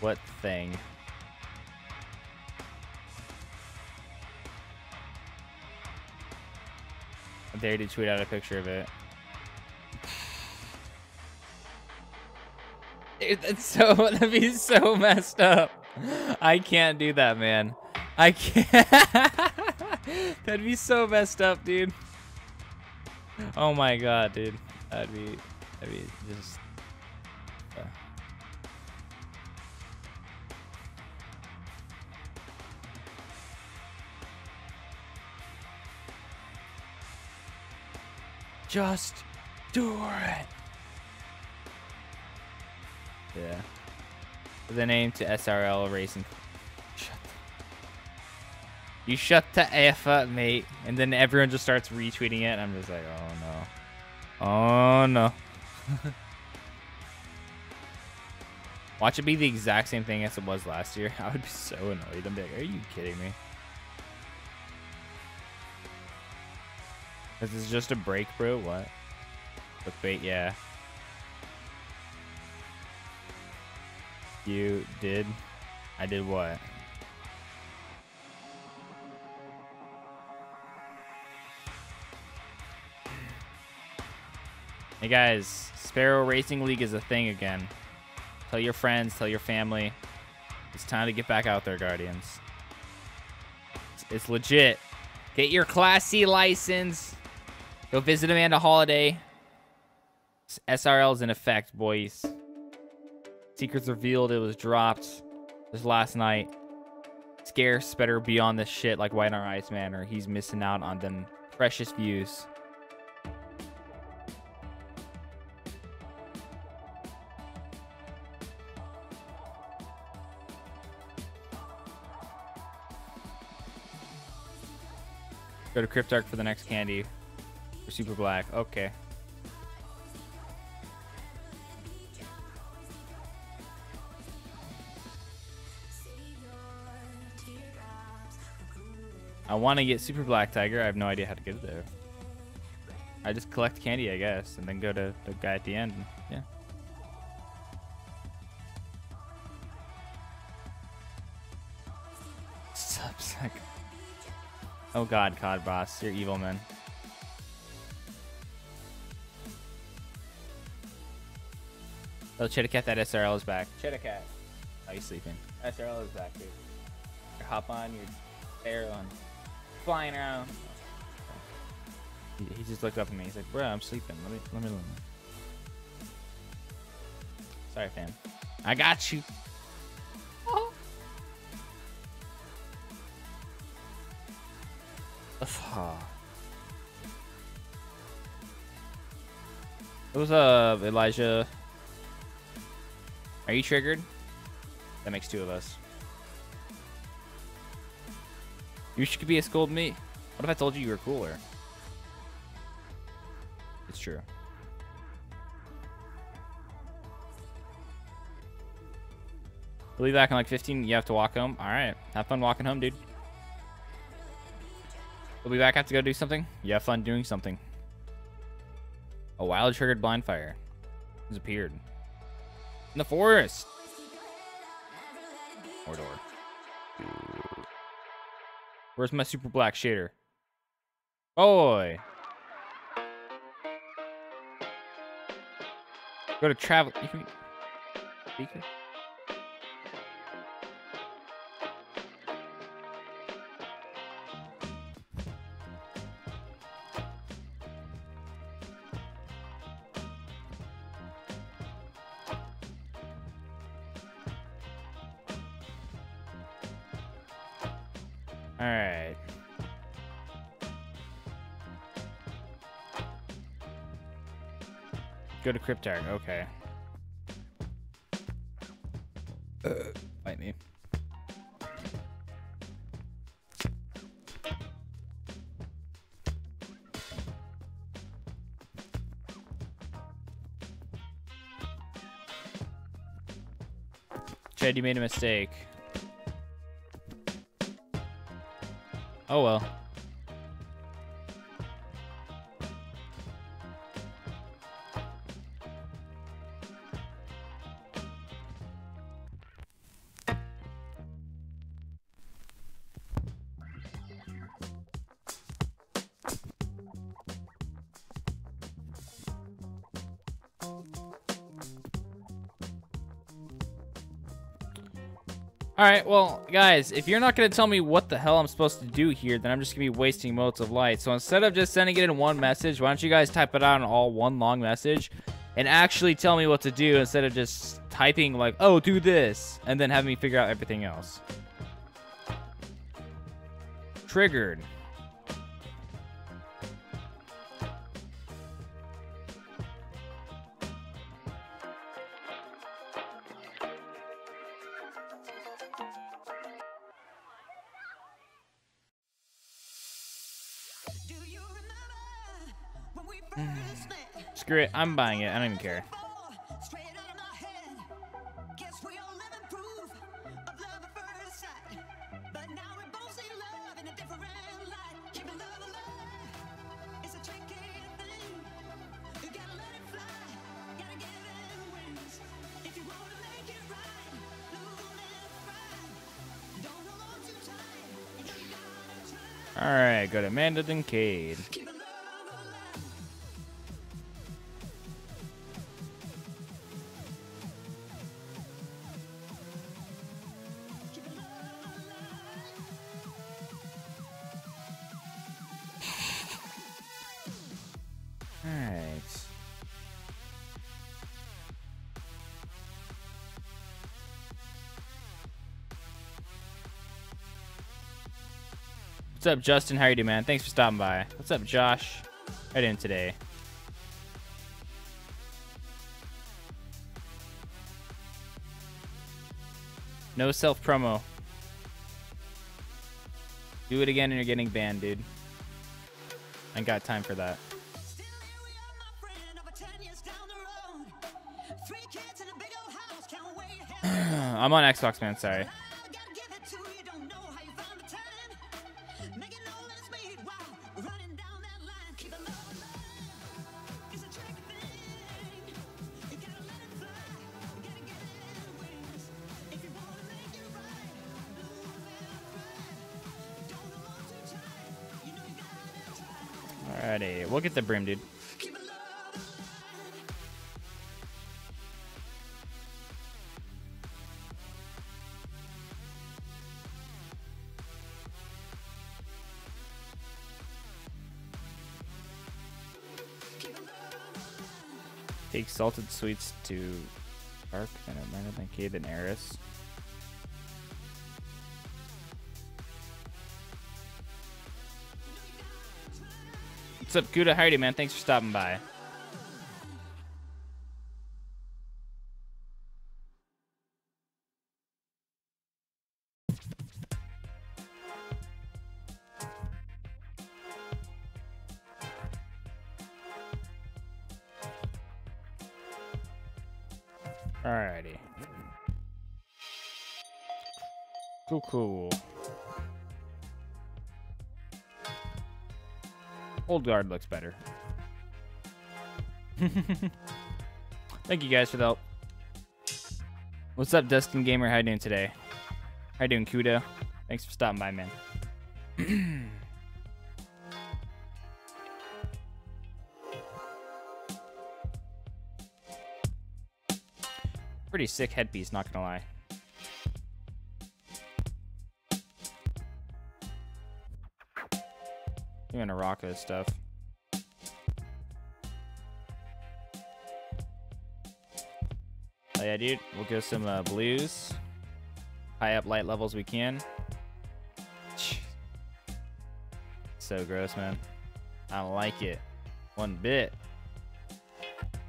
What thing? I dare to tweet out a picture of it. Dude, that'd be so messed up. I can't do that, man. I can't. That'd be so messed up, dude. Oh my god, dude. That'd be just... Just do it! Yeah. With a name to SRL Racing. You shut the F up, mate. And then everyone just starts retweeting it. And I'm just like, oh no. Oh no. Watch it be the exact same thing as it was last year. I would be so annoyed. I'd be like, are you kidding me? This is just a break, bro. What? Clickbait, yeah. You did? I did what? Hey guys, Sparrow Racing League is a thing again. Tell your friends, tell your family. It's time to get back out there, Guardians. It's legit. Get your Class C license. Go visit Amanda Holiday. SRL's in effect, boys. Secrets revealed, it was dropped just last night. Scarce better be on this shit like White on Ice Man, or he's missing out on them precious views. Go to Cryptarch for the next candy. For Super Black. Okay. I want to get Super Black Tiger. I have no idea how to get it there. I just collect candy, I guess, and then go to the guy at the end. Yeah. Subsec. Oh god, COD boss, you're evil, man. Oh, Cheddarcat, that SRL is back. Cheddarcat. Oh, he's sleeping. SRL is back, dude. hop on your barrel and flying around. He just looked up at me. He's like, bro, I'm sleeping. Let me. Sorry, fam. I got you. Oh. It was Elijah. Are you triggered? That makes two of us. You should be a scold me. What if I told you you were cooler? It's true. We'll be back in like 15. You have to walk home. All right. Have fun walking home, dude. We'll be back. I have to go do something. You have fun doing something. A wild triggered blind fire has appeared in the forest. Mordor. Where's my super black shader? Boy. Go to travel. You can... Speaker? Go to Cryptarch, okay. Fight me. Chad, you made a mistake. Oh well. Alright, well, guys, if you're not going to tell me what the hell I'm supposed to do here, then I'm just going to be wasting motes of light. So instead of just sending it in one message, why don't you guys type it out in all one long message and actually tell me what to do instead of just typing like, oh, do this, and then have me figure out everything else. Triggered. Screw it, I'm buying it. I don't even care. All right, go to Amanda Kincaid. What's up, Justin? How are you doing, man? Thanks for stopping by. What's up, Josh? How are you doing today? No self-promo. Do it again and you're getting banned, dude. I ain't got time for that. I'm on Xbox, man. Sorry. Alrighty, we'll get the brim, dude. The Exalted Suites to Arc, and it might have been Cade and Eris. What's up, Kuda Heidi, man? Thanks for stopping by. Alrighty. Cool, cool. Old Guard looks better. Thank you guys for the help. What's up, Destin Gamer? How you doing today? How you doing, Kudo? Thanks for stopping by, man. Pretty sick headpiece, not gonna lie. Even a rock of this stuff. Oh, yeah, dude, we'll go some blues. High up light levels we can. So gross, man. I don't like it one bit.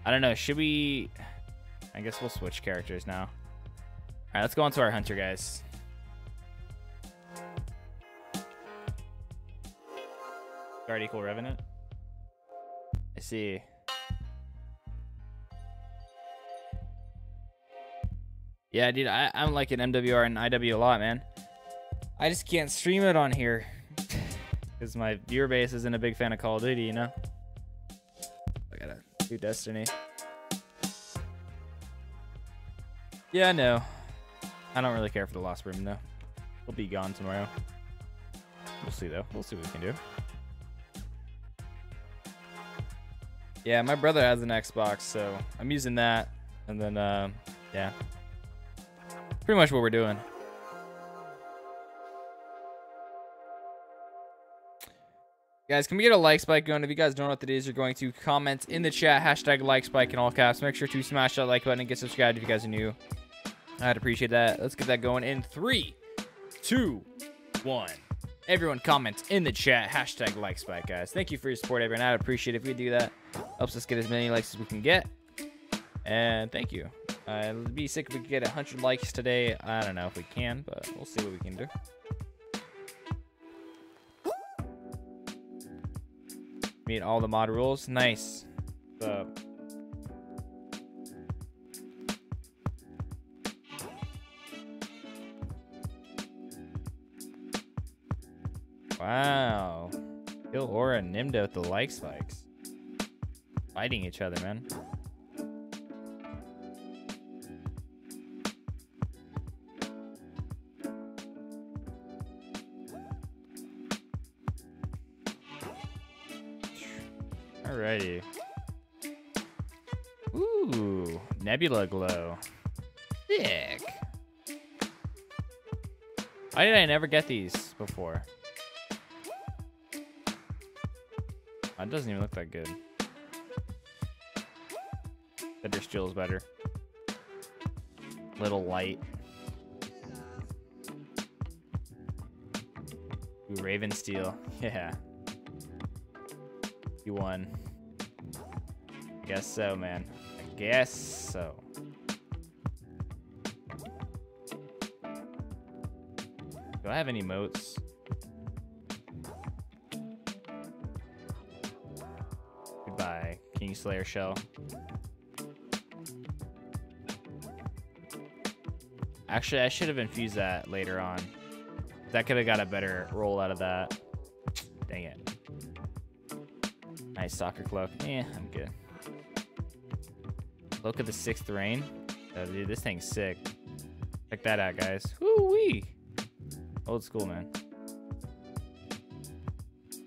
I don't know. Should we? I guess we'll switch characters now. All right, let's go on to our Hunter, guys. Guard equal Revenant. I see. Yeah, dude, I'm like an MWR and IW a lot, man. I just can't stream it on here because my viewer base isn't a big fan of Call of Duty, you know? I gotta do Destiny. Yeah, no. I don't really care for the Lost Room, though. We'll be gone tomorrow. We'll see, though. We'll see what we can do. Yeah, my brother has an Xbox, so I'm using that. And then, yeah. Pretty much what we're doing. Guys, can we get a like spike going? If you guys don't know what that is, you're going to comment in the chat, hashtag like spike in all caps. Make sure to smash that like button and get subscribed if you guys are new. I'd appreciate that. Let's get that going in 3, 2, 1. Everyone comment in the chat, hashtag like spike, guys. Thank you for your support, everyone. I'd appreciate it if you do that. Helps us get as many likes as we can get. And thank you. It'd be sick if we could get 100 likes today. I don't know if we can, but we'll see what we can do. Meet all the mod rules. Nice. So, wow. Kill Aura and Nimda with the like spikes. Fighting each other, man. Alrighty. Ooh, Nebula Glow. Sick. Why did I never get these before? That doesn't even look that good. Bitter Steel is better. Little light. Ooh, Raven Steel. Yeah. You won. Guess so, man. I guess so. Do I have any emotes? Goodbye, Kingslayer Shell. Actually, I should have infused that later on. That could have got a better roll out of that. Dang it. Nice soccer cloak. Yeah, I'm good. Cloak of the Sixth Rain. Oh, dude, this thing's sick. Check that out, guys. Woo-wee! Old school, man.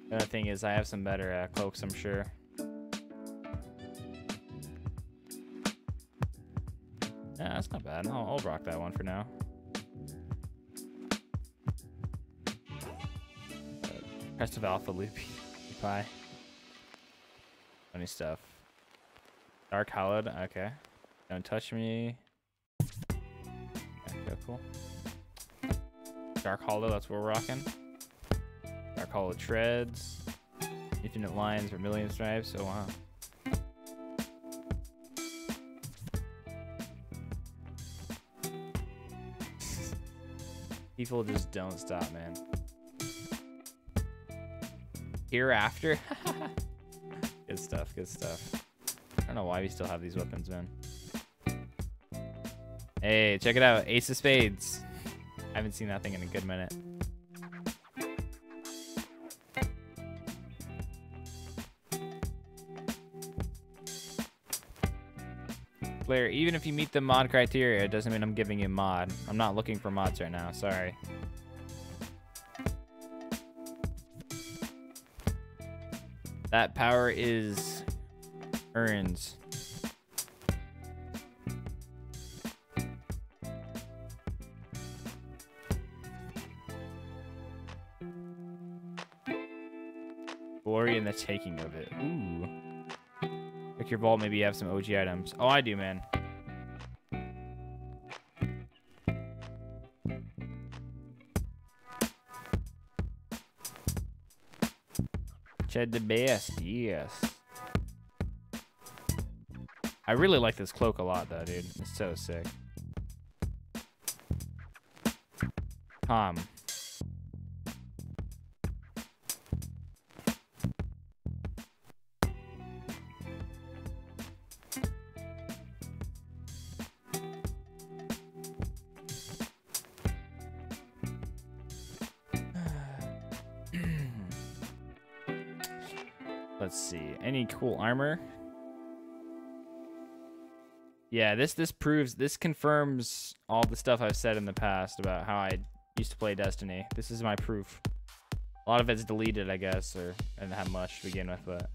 The other thing is I have some better cloaks, I'm sure. Nah, that's not bad. I'll rock that one for now. Crest of Alpha Loopy. Goodbye. Funny stuff. Dark Hollowed. Okay. Don't touch me. Okay, cool. Dark Hollow, that's what we're rocking. Dark Hollow Treads. Infinite Lines, Vermilion Stripes. Oh, wow. People just don't stop, man. Hereafter. Good stuff, good stuff. I don't know why we still have these weapons, man. Hey, check it out. Ace of Spades. I haven't seen that thing in a good minute. Player, even if you meet the mod criteria, it doesn't mean I'm giving you mod. I'm not looking for mods right now, sorry. That power is earns. Glory in the taking of it. Ooh. Pick your vault, maybe you have some OG items. Oh, I do, man. Ched the best, yes. I really like this cloak a lot, though, dude. It's so sick. Tom. Cool armor. Yeah, this proves, this confirms all the stuff I've said in the past about how I used to play Destiny. This is my proof. A lot of it's deleted, I guess, or I didn't have much to begin with, but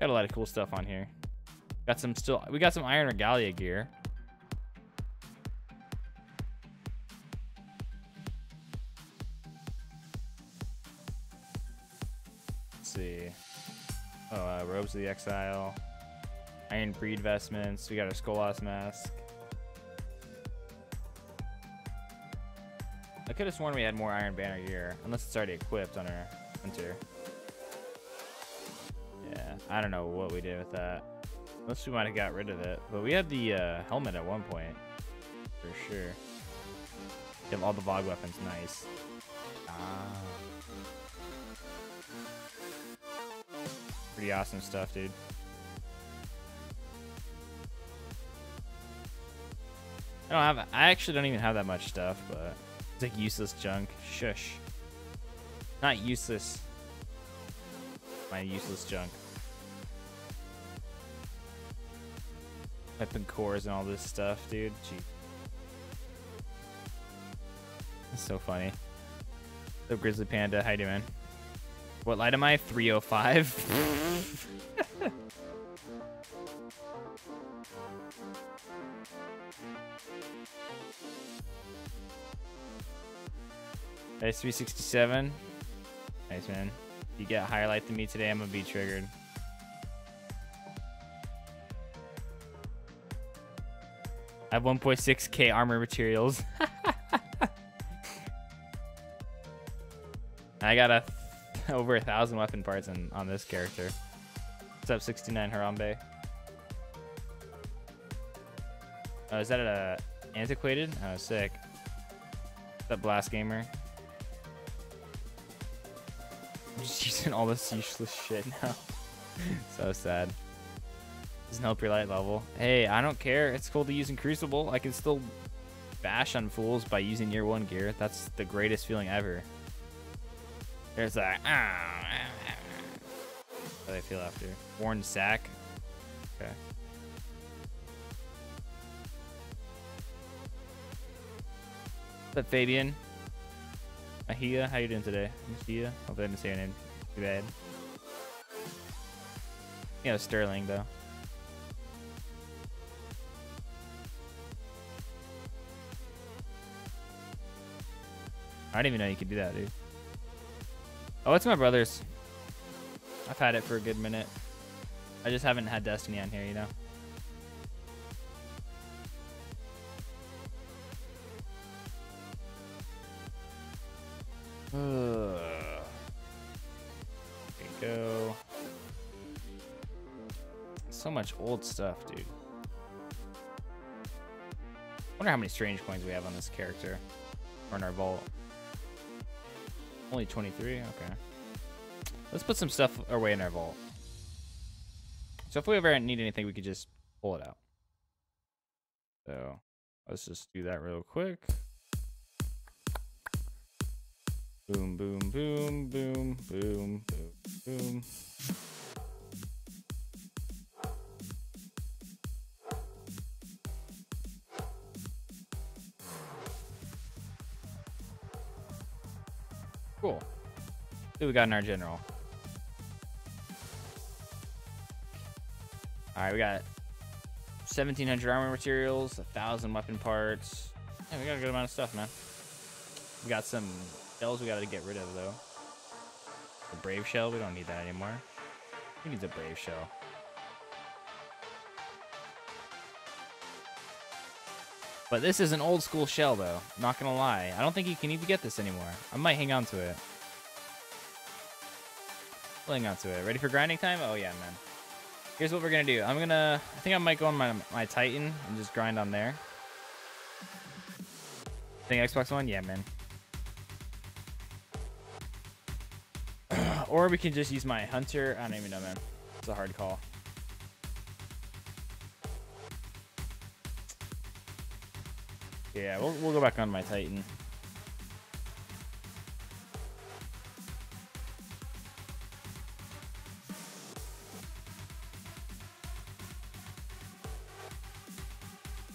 got a lot of cool stuff on here. Got some still. We got some Iron Regalia gear. Let's see. Oh, Robes of the Exile, Iron Breed Vestments, we got our Ghost Mask. I could have sworn we had more Iron Banner gear, unless it's already equipped on our Hunter. Yeah, I don't know what we did with that. Unless we might have got rid of it, but we had the helmet at one point, for sure. We have all the VOG weapons, nice. Ah. Pretty awesome stuff, dude. I actually don't even have that much stuff, but it's like useless junk. Shush. Not useless. My useless junk. Weapon cores and all this stuff, dude. Gee. That's so funny. So Grizzly Panda, how you doing? What light am I? 305? Nice. 367. Nice, man. If you get higher light than me today, I'm gonna be triggered. I have 1.6k armor materials. I got a over 1,000 weapon parts on this character. What's up, 69 Harambe? Oh, is that a antiquated? Oh, sick. What's up, Blast Gamer? I'm just using all this useless shit now. So sad. Doesn't help your light level. Hey, I don't care. It's cool to use in Crucible. I can still bash on fools by using year one gear. That's the greatest feeling ever. There's that. How do I feel after? Worn sack. Okay. What's up, Fabian? Mahia, how you doing today? Mahia? Hopefully I didn't say your name too bad. You know, Sterling, though. I didn't even know you could do that, dude. Oh, it's my brother's. I've had it for a good minute. I just haven't had Destiny on here, you know? There you go. So much old stuff, dude. Wonder how many strange coins we have on this character or in our vault. Only 23. Okay. Let's put some stuff away in our vault. So if we ever need anything, we could just pull it out. So let's just do that real quick. Boom, boom, boom, boom, boom, boom, boom. Cool. What do we got in our general? All right, we got 1,700 armor materials, 1,000 weapon parts. Yeah, we got a good amount of stuff, man. We got some shells we got to get rid of, though. The brave shell, we don't need that anymore. Who needs a brave shell? But this is an old school shell, though. Not gonna lie. I don't think you can even get this anymore. I might hang on to it. I'll hang on to it. Ready for grinding time? Oh, yeah, man. Here's what we're gonna do. I'm gonna... I think I might go on my Titan and just grind on there. Think Xbox One? Yeah, man. Or we can just use my Hunter. I don't even know, man. It's a hard call. Yeah, we'll go back on my Titan.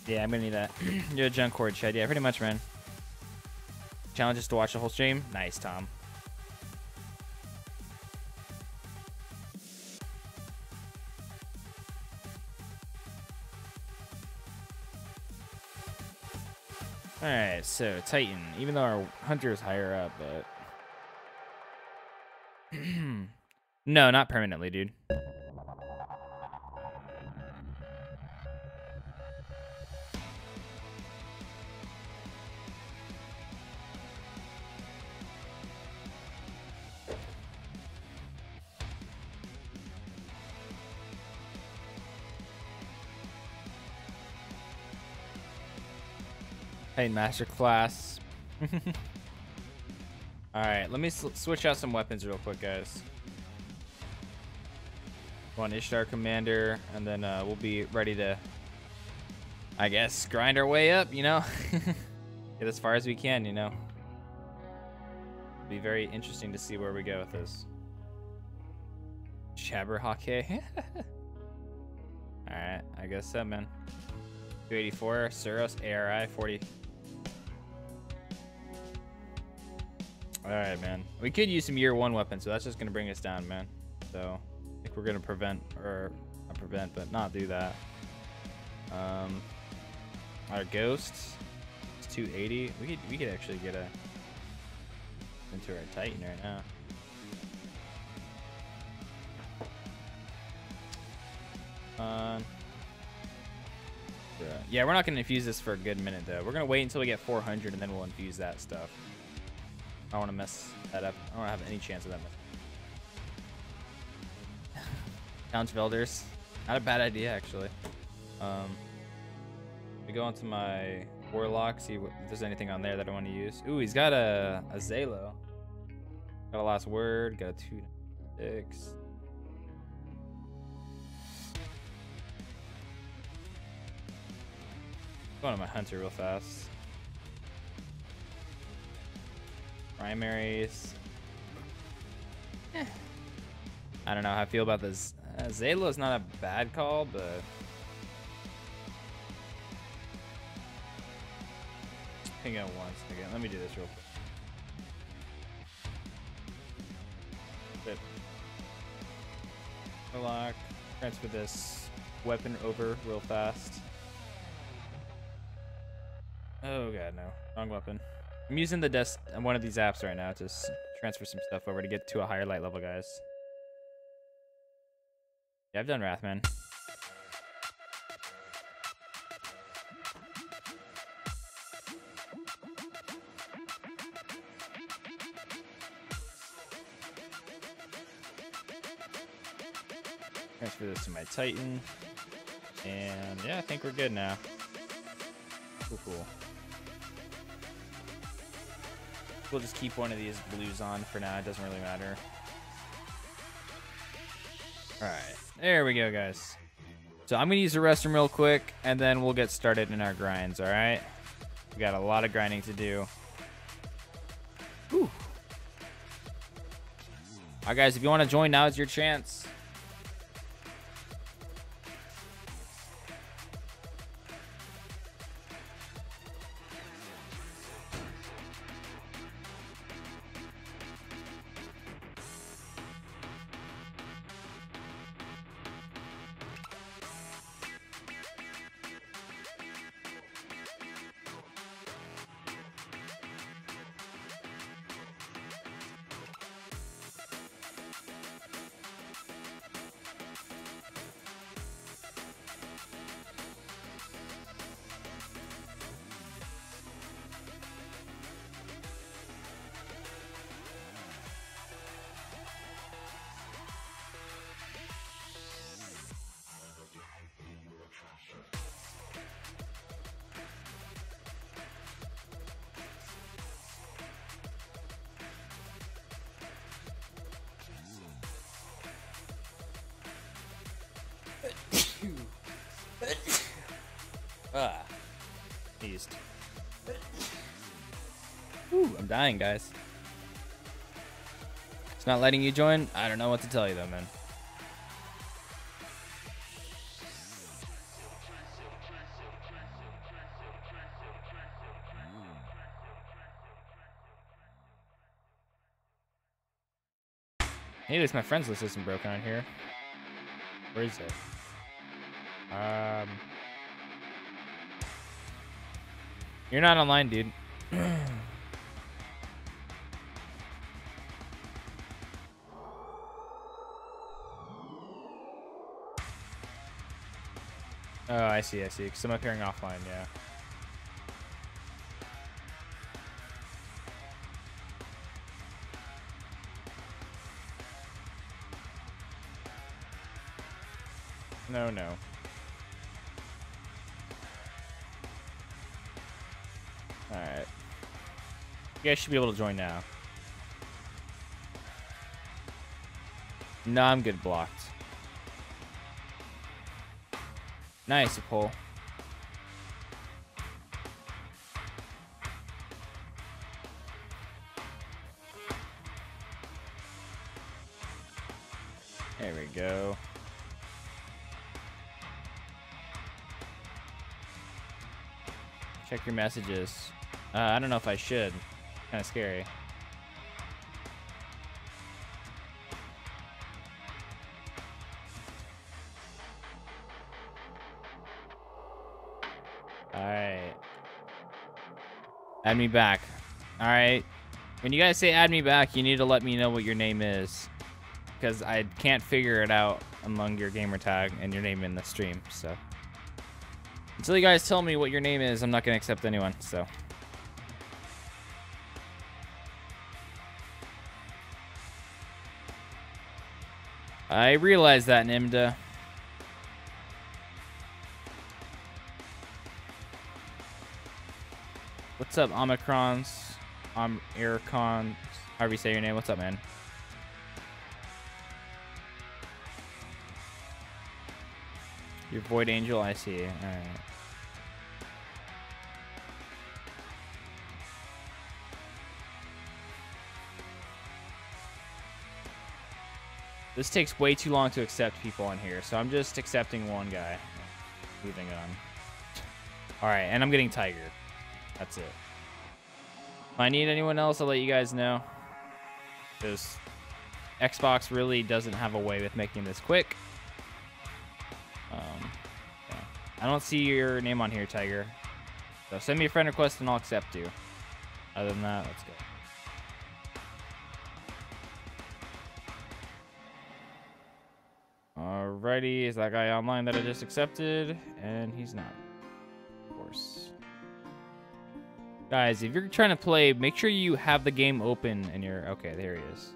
Yeah, I'm gonna need that. You're a junk cord, Ched. Yeah, pretty much, man. Challenge is to watch the whole stream. Nice, Tom. Alright, so Titan. Even though our Hunter is higher up, but... No, not permanently, dude. Master class. All right, let me switch out some weapons real quick, guys. Go on Ishtar Commander, and then we'll be ready to, I guess, grind our way up. You know, get as far as we can. You know, it'll be very interesting to see where we go with this. Jabberhockey. All right, I guess so, man. 284, Suros, ARI, 40. Alright, man. We could use some year one weapons, so that's just going to bring us down, man. So, I think we're going to prevent, or not prevent, but not do that. Our Ghost is 280. We could actually get a into our Titan right now. Yeah, we're not going to infuse this for a good minute, though. We're going to wait until we get 400, and then we'll infuse that stuff. I don't want to mess that up. I don't have any chance of that. Count Velders. Not a bad idea, actually. We go onto my Warlock, see if there's anything on there that I want to use. Ooh, he's got a Zalo. Got a last word. Got a 296. Going to my Hunter real fast. Primaries. Eh. I don't know how I feel about this. Zalo is not a bad call, but hang on once again. Let me do this real quick. Warlock. Transfer this weapon over real fast. Oh god, no. Wrong weapon. I'm using the one of these apps right now to transfer some stuff over to get to a higher light level, guys. Yeah, I've done Wrathman. Transfer this to my Titan. And yeah, I think we're good now. Cool, cool. We'll just keep one of these blues on for now. It doesn't really matter. All right, there we go, guys. So I'm going to use the restroom real quick, and then we'll get started in our grinds, all right? We got a lot of grinding to do. Whew. All right, guys, if you want to join, now is your chance. Dying, guys. It's not letting you join? I don't know what to tell you though, man. Hey, there's my friends list isn't broken on here. Where is it? You're not online, dude. Oh, I see, I see. Because I'm appearing offline, yeah. No, no. Alright. You guys should be able to join now. No, I'm good blocked. Nice, a pull. There we go. Check your messages. I don't know if I should. Kind of scary. Add me back. All right. When you guys say add me back, you need to let me know what your name is, because I can't figure it out among your gamer tag and your name in the stream. So until you guys tell me what your name is, I'm not going to accept anyone. So I realize that, Nimda. What's up, Omicrons? Aircons? However you say your name. What's up, man? Your Void Angel, I see. All right. This takes way too long to accept people on here, so I'm just accepting one guy. Moving on. All right, and I'm getting Tiger. That's it. If I need anyone else, I'll let you guys know. Because Xbox really doesn't have a way with making this quick. Yeah. I don't see your name on here, Tiger. So send me a friend request and I'll accept you. Other than that, let's go. Alrighty, is that guy online that I just accepted? And he's not. Of course. Guys, if you're trying to play, make sure you have the game open and you're... Okay, there he is.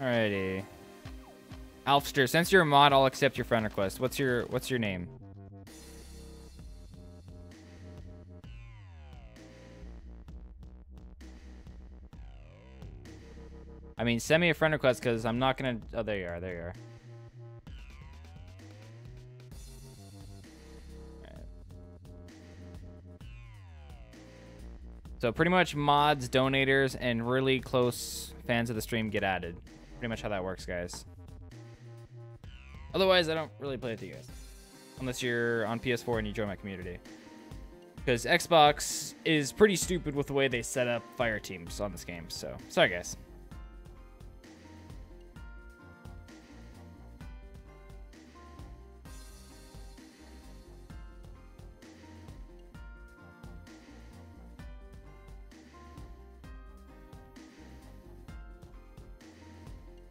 Alrighty. Alfster, since you're a mod, I'll accept your friend request. What's your name? I mean, send me a friend request because I'm not gonna... Oh, there you are, there you are. So pretty much mods, donators, and really close fans of the stream get added. Pretty much how that works, guys. Otherwise, I don't really play with you guys. Unless you're on PS4 and you join my community. Because Xbox is pretty stupid with the way they set up fire teams on this game. So, sorry guys.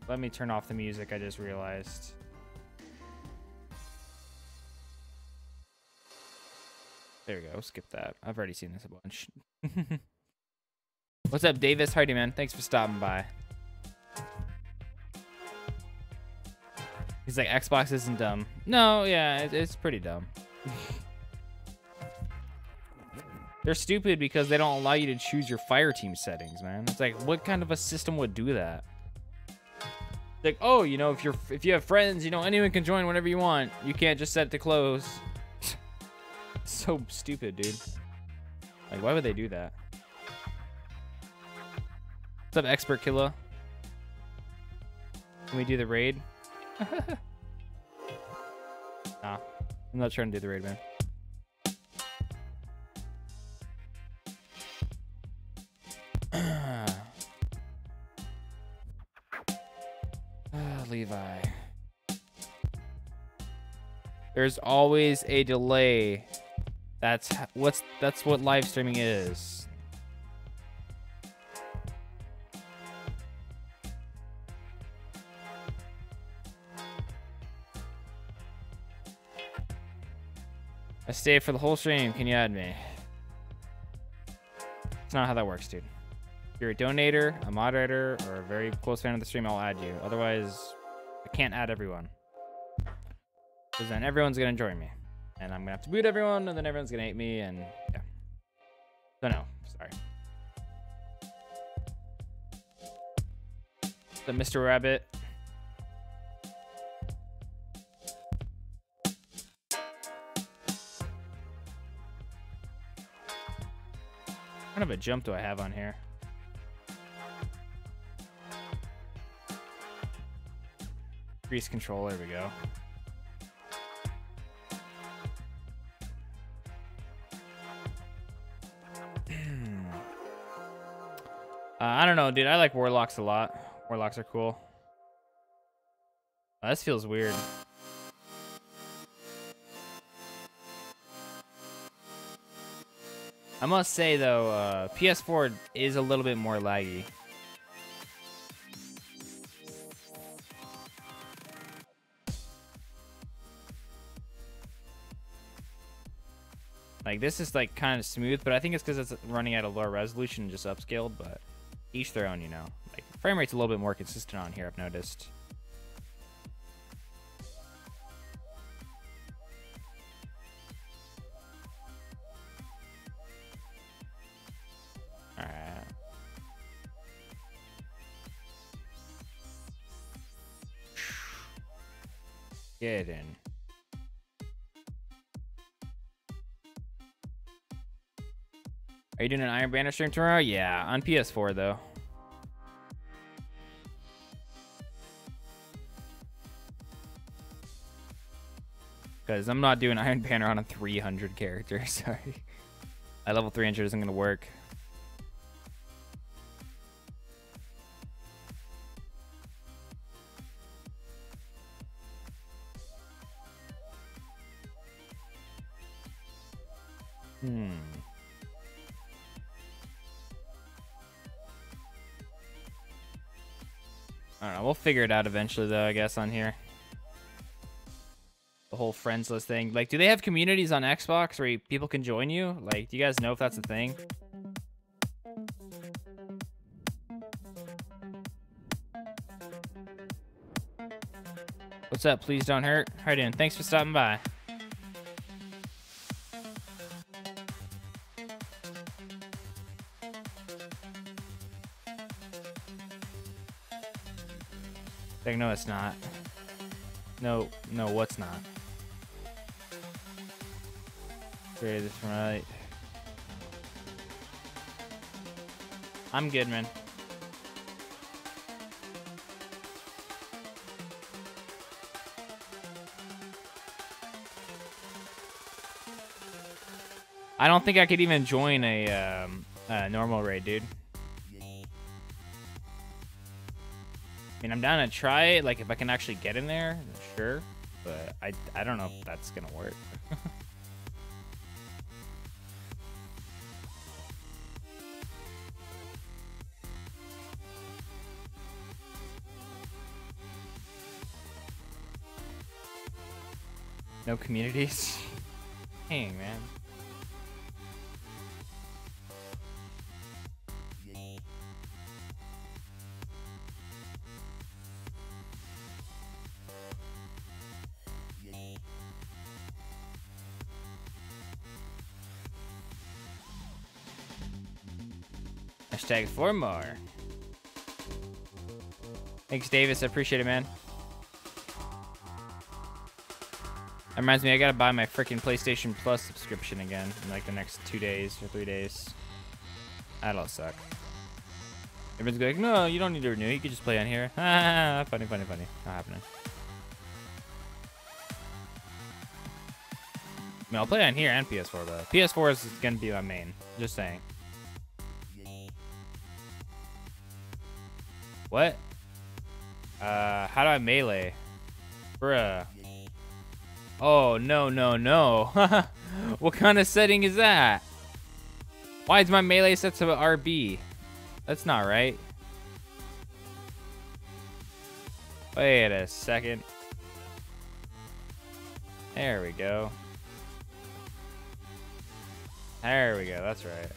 Let me turn off the music, I just realized. There we go, skip that. I've already seen this a bunch. What's up, Davis? Hardy, man. Thanks for stopping by. He's like, Xbox isn't dumb. No, yeah, it's pretty dumb. They're stupid because they don't allow you to choose your fire team settings, man. It's like, what kind of a system would do that? Like, oh, you know, if you have friends, you know, anyone can join whenever you want. You can't just set it to close. So stupid, dude. Like, why would they do that? What's up, Expert Killa? Can we do the raid? Nah, I'm not trying to do the raid, man. Levi. There's always a delay. That's what live streaming is. I stayed for the whole stream. Can you add me? It's not how that works, dude. If you're a donator, a moderator, or a very close fan of the stream, I'll add you. Otherwise, I can't add everyone. Because then everyone's going to join me. And I'm going to have to boot everyone, and then everyone's going to hate me, and yeah. So no, sorry. The Mr. Rabbit. What kind of a jump do I have on here? Grease control, there we go. I don't know, dude. I like Warlocks a lot. Warlocks are cool. Oh, this feels weird. I must say, though, PS4 is a little bit more laggy. Like, this is, like, kind of smooth, but I think it's because it's running at a lower resolution and just upscaled, but each their own, you know. Like, frame rate's a little bit more consistent on here, I've noticed. Get in. Are you doing an Iron Banner stream tomorrow? Yeah, on PS4 though. Because I'm not doing Iron Banner on a 300 character, sorry. At level 300 isn't gonna work. I don't know. We'll figure it out eventually, though, I guess, on here. The whole friends list thing. Like, do they have communities on Xbox where people can join you? Like, do you guys know if that's a thing? What's up? Please don't hurt. Hardin, thanks for stopping by. Like, no, it's not. No, no, what's not? Grade this right. I'm good, man. I don't think I could even join a normal raid, dude. I mean, I'm down to try it. Like, if I can actually get in there, sure. But I don't know if that's gonna work. No communities? Dang, man. Hashtag 4 more. Thanks, Davis. I appreciate it, man. That reminds me, I gotta buy my freaking PlayStation Plus subscription again in like the next 2 days or 3 days. That'll suck. Everyone's like, no, you don't need to renew. You can just play on here. Ah, funny, funny, funny. Not happening. I mean, I'll play on here and PS4, though. PS4 is gonna be my main. Just saying. What? How do I melee? Bruh. Oh, no, no, no. What kind of setting is that? Why is my melee set to RB? That's not right. Wait a second. There we go. There we go, that's right.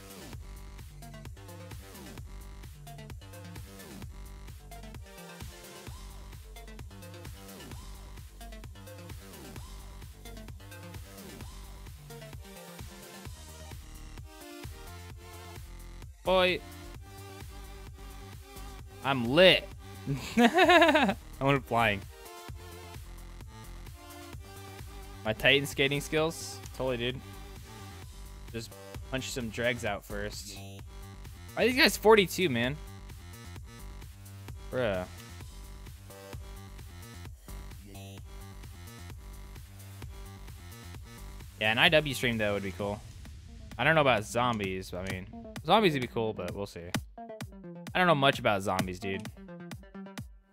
Boy, I'm lit. I went flying. My Titan skating skills? Totally, dude. Just punch some dregs out first. Why are these guys 42, man? Bruh. Yeah, an IW stream, though, would be cool. I don't know about zombies, but I mean, zombies would be cool, but we'll see. I don't know much about zombies, dude.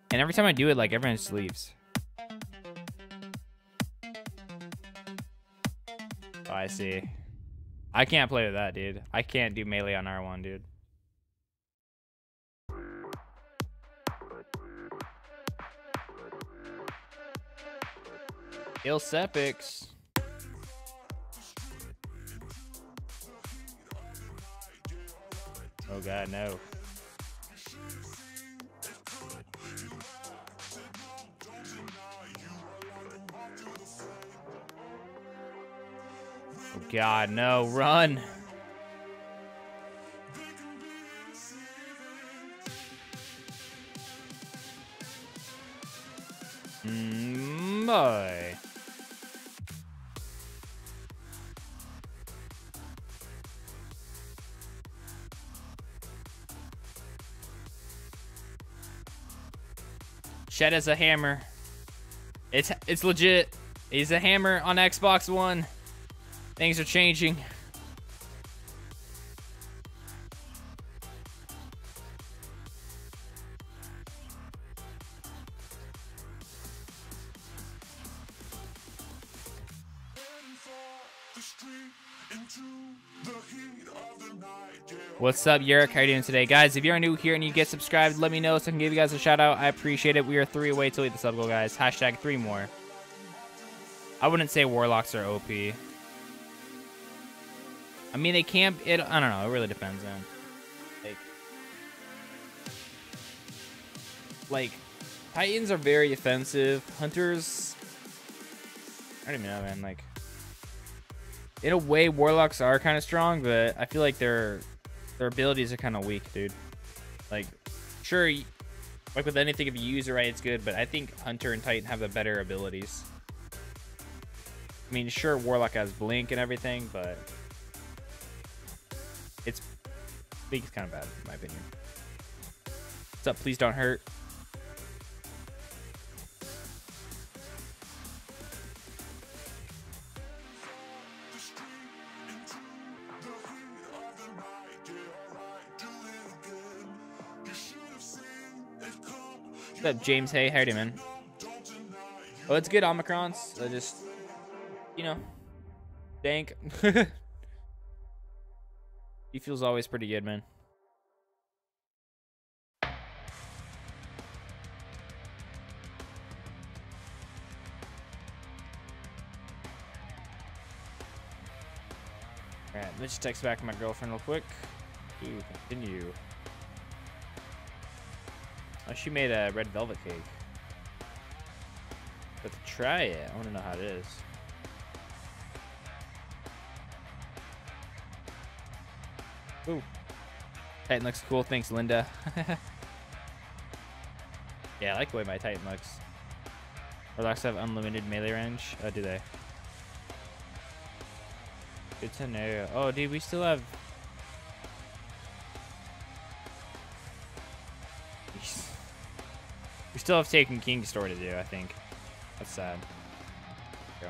And every time I do it, like, everyone just leaves. Oh, I see. I can't play with that, dude. I can't do melee on R1, dude. Il Sepix. Oh god, no. Oh god, no, run! Boy. Ched is a hammer. It's legit. He's a hammer on Xbox One. Things are changing. What's up, Yurik? How are you doing today? Guys, if you're new here and you get subscribed, let me know so I can give you guys a shout out. I appreciate it. We are 3 away to leave the sub goal, guys. Hashtag 3 more. I wouldn't say warlocks are OP. I mean, they can't. I don't know. It really depends on. Like, Titans are very offensive. Hunters, I don't even know, man. Like, in a way, Warlocks are kind of strong, but I feel like their abilities are kind of weak, dude. Like, sure, like with anything, if you use it right, it's good, but I think Hunter and Titan have the better abilities. I mean, sure, Warlock has Blink and everything, but it's kind of bad, in my opinion. What's up? Please don't hurt. What's up, James? Hey, howdy, man. Oh, it's good, Omicrons. So just, you know, dank. He feels always pretty good, man. Alright, let's just text back my girlfriend real quick. Ooh, continue. Oh, she made a red velvet cake. Let's try it. I want to know how it is. Ooh. Titan looks cool. Thanks, Linda. Yeah, I like the way my Titan looks. Warlocks have unlimited melee range. Oh, do they? Good to know. Oh, dude, we still have... We still have Taken King story to do, I think. That's sad. There we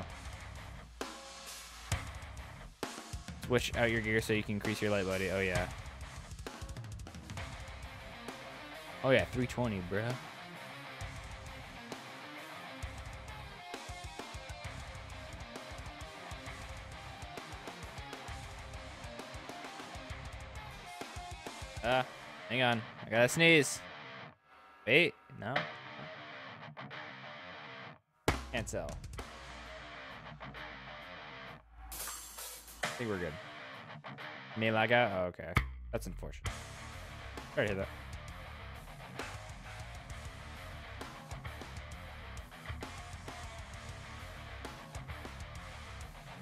go. Switch out your gear so you can increase your light, buddy. Oh, yeah. Oh, yeah. 320, bro. Hang on. I gotta sneeze. Wait, no. Can't tell. I think we're good. Me lag out? Oh, okay. That's unfortunate. Sorry to hear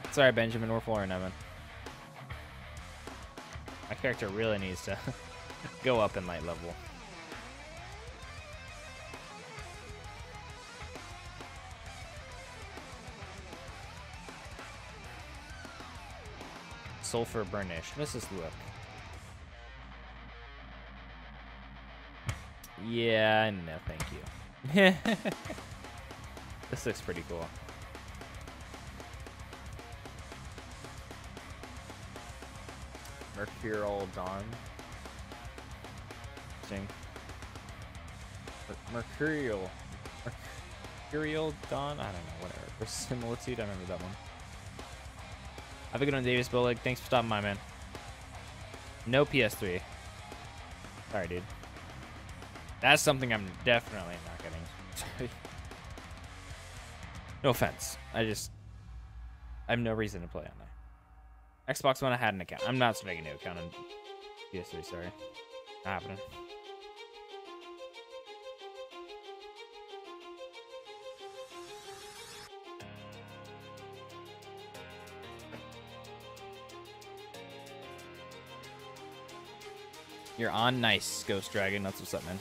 that. Sorry, Benjamin. We're flooring now, man. My character really needs to go up in light level. Sulfur Burnish. Let's just look. Yeah, no, thank you. This looks pretty cool. Mercurial Dawn. Interesting. Mercurial Dawn? I don't know, whatever. Verisimilitude, I remember that one. Have a good one, Davis Bullock. Thanks for stopping by, man. No PS3. Sorry, dude. That's something I'm definitely not getting. Sorry. No offense. I have no reason to play on there. Xbox One, I had an account. I'm not making a new account on PS3, sorry. Not happening. You're on, nice, Ghost Dragon. That's what's up, man.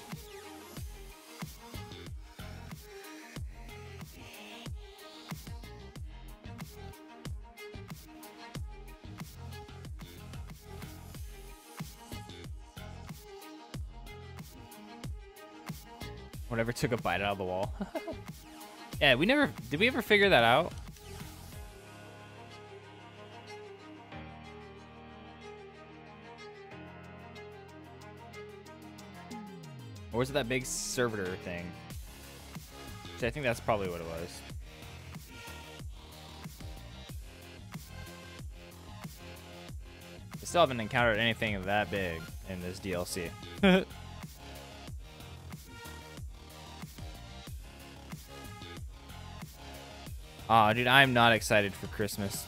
Whatever took a bite out of the wall. Yeah, we never... Did we ever figure that out? Or was it that big servitor thing? So I think that's probably what it was. I still haven't encountered anything that big in this DLC. Aw, oh, dude, I'm not excited for Christmas.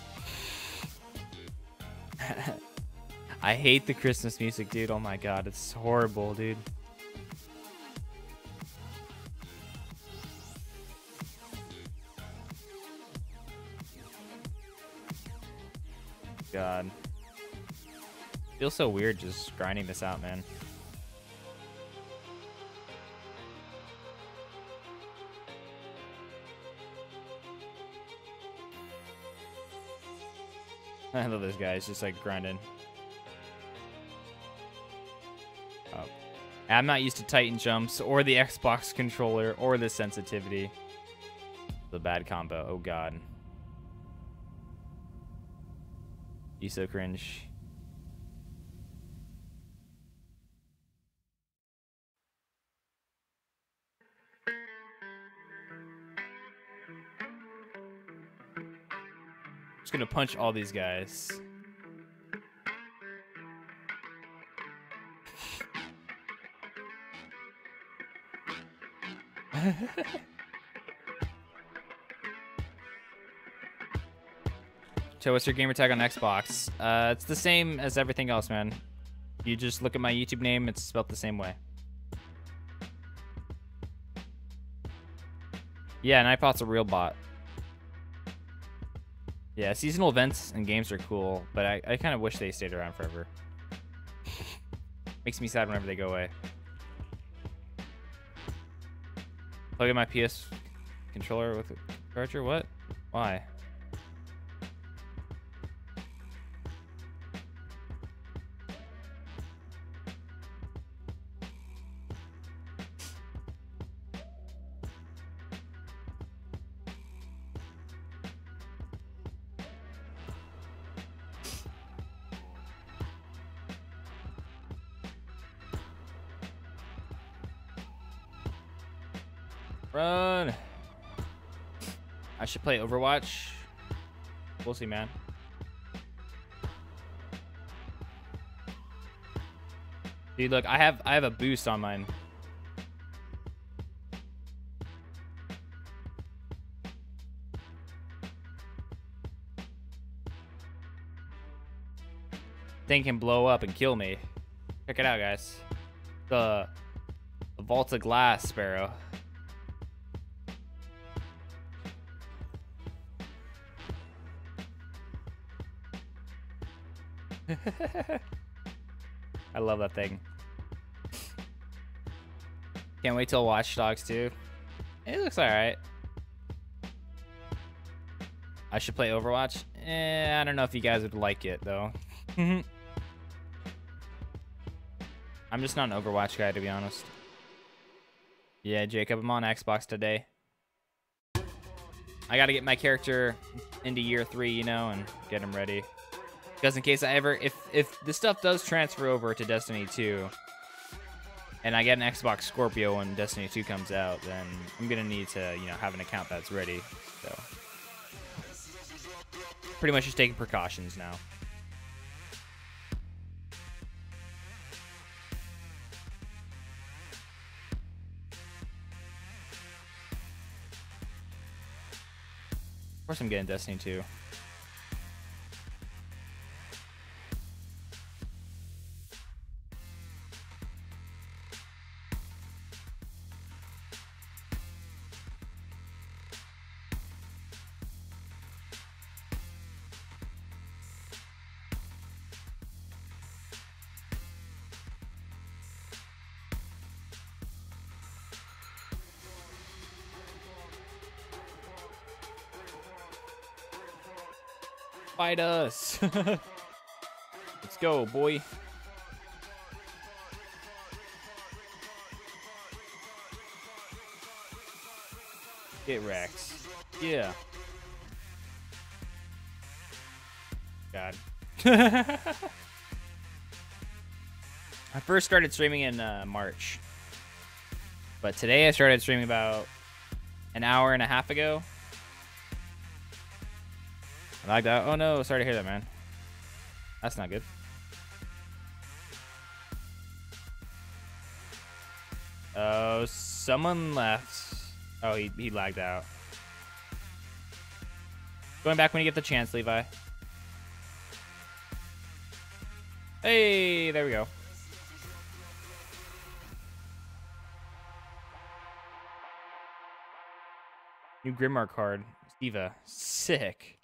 I hate the Christmas music, dude. Oh my god, it's horrible, dude. god. Feels so weird just grinding this out, man. I love this guy. He's just like grinding. Oh. I'm not used to Titan jumps or the Xbox controller or the sensitivity. The bad combo. Oh god. He's so cringe. Just gonna punch all these guys. So what's your gamer tag on Xbox? It's the same as everything else, man. You just look at my YouTube name, it's spelled the same way. Yeah, Nightbot's a real bot. Yeah, seasonal events and games are cool, but I kind of wish they stayed around forever. Makes me sad whenever they go away. Plug in my PS controller with a charger? What? Why? Run. I should play Overwatch. We'll see, man. Dude, look, I have a boost on mine. Thing can blow up and kill me. Check it out, guys. The Vault of Glass Sparrow. I love that thing. Can't wait till Watch Dogs 2. It looks alright. I should play Overwatch. I don't know if you guys would like it though. I'm just not an Overwatch guy, to be honest. Yeah, Jacob, I'm on Xbox today. I gotta get my character into year 3, you know, and get him ready. Because in case I ever, if this stuff does transfer over to Destiny 2, and I get an Xbox Scorpio when Destiny 2 comes out, then I'm gonna need to, you know, have an account that's ready. So pretty much just taking precautions now. Of course, I'm getting Destiny 2. Fight us. Let's go, boy. Get wrecked. Yeah. God. I first started streaming in March. But today I started streaming about an hour and a half ago. Like that. Oh no, sorry to hear that, man. That's not good. Oh, someone left. Oh, he lagged out. Going back when you get the chance, Levi. Hey, there we go. New Grimmar card. Steva. Sick.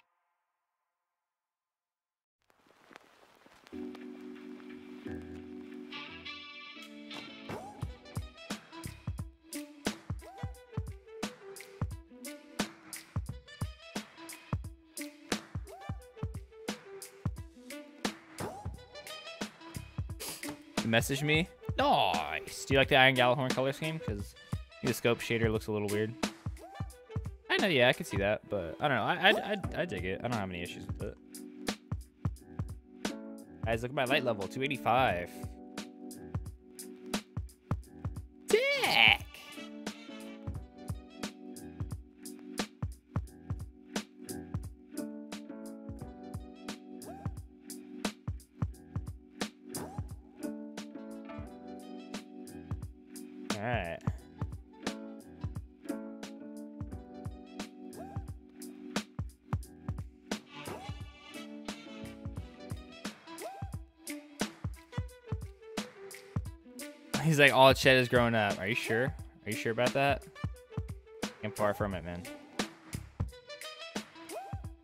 message me. Nice. Do you like the Iron Gallahorn color scheme? Because the scope shader looks a little weird. I know, yeah, I can see that, but I don't know. I dig it. I don't have any issues with it. Guys, look at my light level, 285. Dick! All right. He's like, all Ched is grown up. Are you sure? Are you sure about that? I'm far from it, man.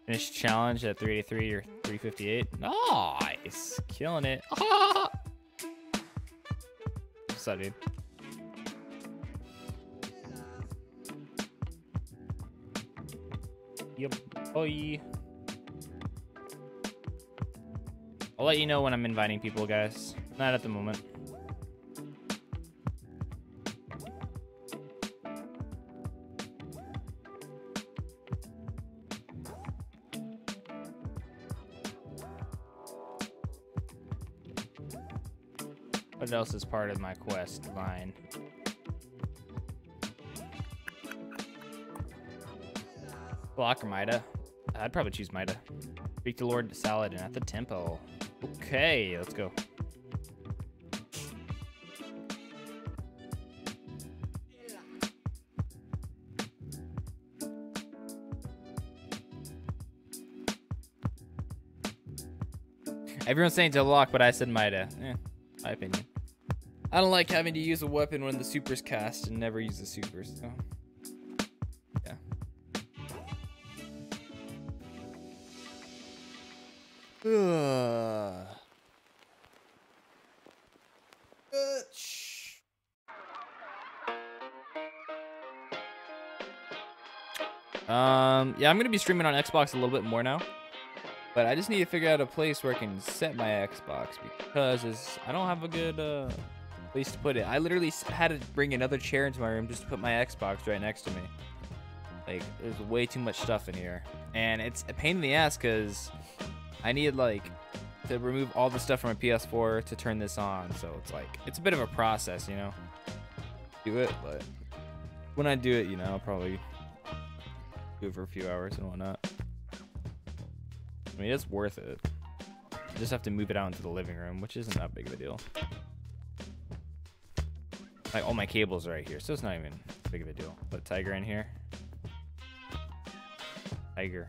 Finished challenge at 383 or 358. Nice. Killing it. Ah! What's up, dude? Yep. Boy. I'll let you know when I'm inviting people, guys. Not at the moment. What else is part of my quest line? Block or Mida? I'd probably choose Mida. Speak to Lord Saladin at the temple. Okay, let's go. Everyone's saying to lock, but I said Mida. Eh, my opinion. I don't like having to use a weapon when the supers cast and never use the supers, so yeah. Yeah, I'm gonna be streaming on Xbox a little bit more now. But I just need to figure out a place where I can set my Xbox because it's, I don't have a good place to put it. I literally had to bring another chair into my room just to put my Xbox right next to me. Like, there's way too much stuff in here. And it's a pain in the ass because I needed, like, to remove all the stuff from my PS4 to turn this on. So it's like, it's a bit of a process, you know? Do it, but when I do it, you know, I'll probably do it for a few hours and whatnot. I mean, it's worth it. I just have to move it out into the living room, which isn't that big of a deal. Like, all my cables are right here, so it's not even big of a deal. Put Tiger in here. Tiger.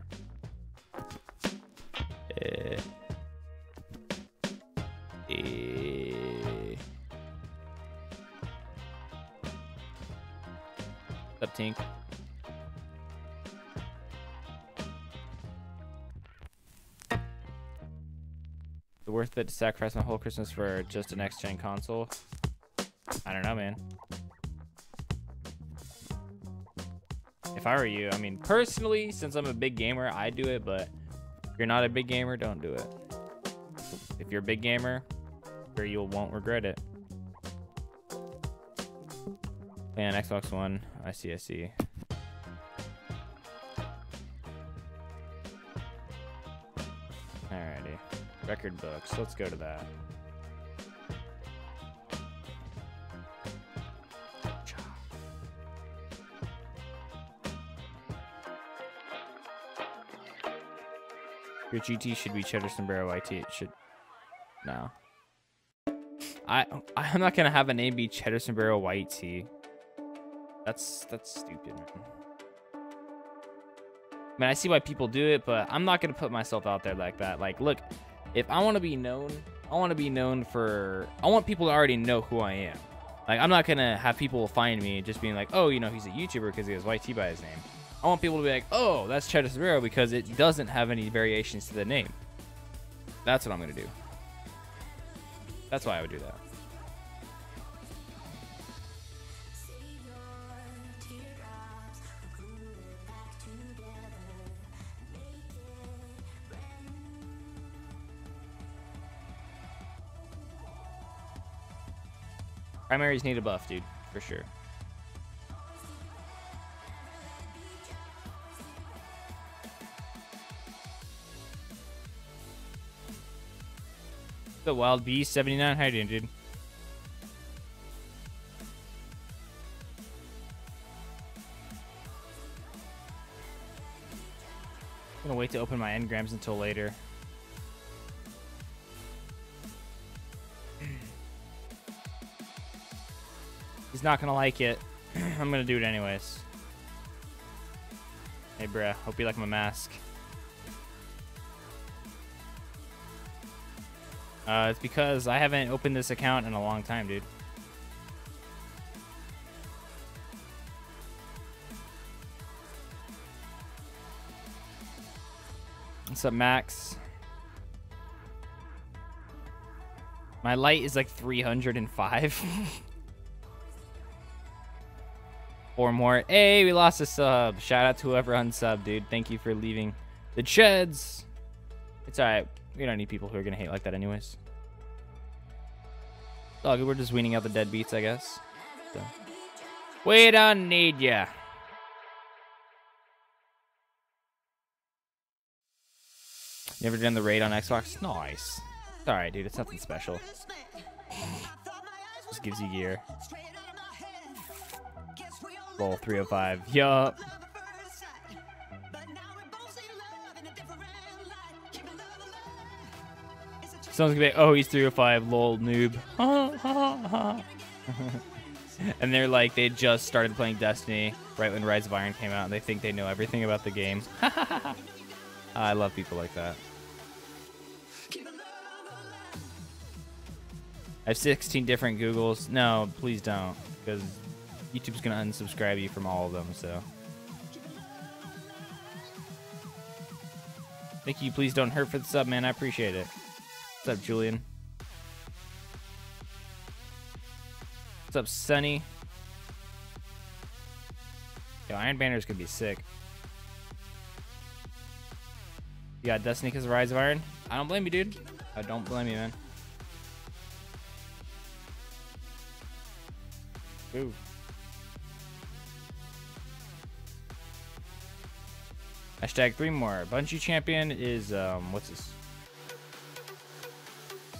What's up, Tink? Is it worth it to sacrifice my whole Christmas for just a next-gen console? I don't know, man. If I were you, I mean, personally, since I'm a big gamer, I'd do it, but if you're not a big gamer, don't do it. If you're a big gamer, you won't regret it. And Xbox One, I see. Alrighty. Record books, let's go to that. Your GT should be CheddarSombrero IT. It should. No. I'm not gonna have a name be CheddarSombrero YT. That's stupid. Man. I mean, I see why people do it, but I'm not gonna put myself out there like that. Like, look, if I want to be known, I want to be known for. I want people to already know who I am. Like, I'm not gonna have people find me just being like, oh, you know, he's a YouTuber because he has YT by his name. I want people to be like, oh, that's CheddarSombrero because it doesn't have any variations to the name. That's what I'm going to do. That's why I would do that. Primaries need a buff, dude, for sure. The Wild Beast 79, how you doing, dude? I'm gonna wait to open my engrams until later. He's not gonna like it. I'm gonna do it anyways. Hey, bruh, hope you like my mask. It's because I haven't opened this account in a long time, dude. What's up, Max? My light is like 305. Four more. Hey, we lost a sub. Shout out to whoever unsubbed, dude. Thank you for leaving the Cheds. It's alright. We don't need people who are gonna hate like that anyways. Oh, we're just weaning out the deadbeats, I guess. So. We don't need ya. Never done the raid on Xbox? Nice. It's alright, dude. It's nothing special. Just gives you gear. Roll 305. Yup. Someone's gonna be like, oh, he's 305, lol, noob. And they're like, they just started playing Destiny right when Rise of Iron came out, and they think they know everything about the game. I love people like that. I have 16 different Googles. No, please don't, because YouTube's gonna unsubscribe you from all of them, so. Thank you, please don't hurt for the sub, man. I appreciate it. What's up, Julian? What's up, Sunny? Yo, Iron Banner's gonna be sick. You got Destiny because of Rise of Iron? I don't blame you, dude. I don't blame you, man. Ooh. Hashtag 3 more. Bungie champion is, what's this?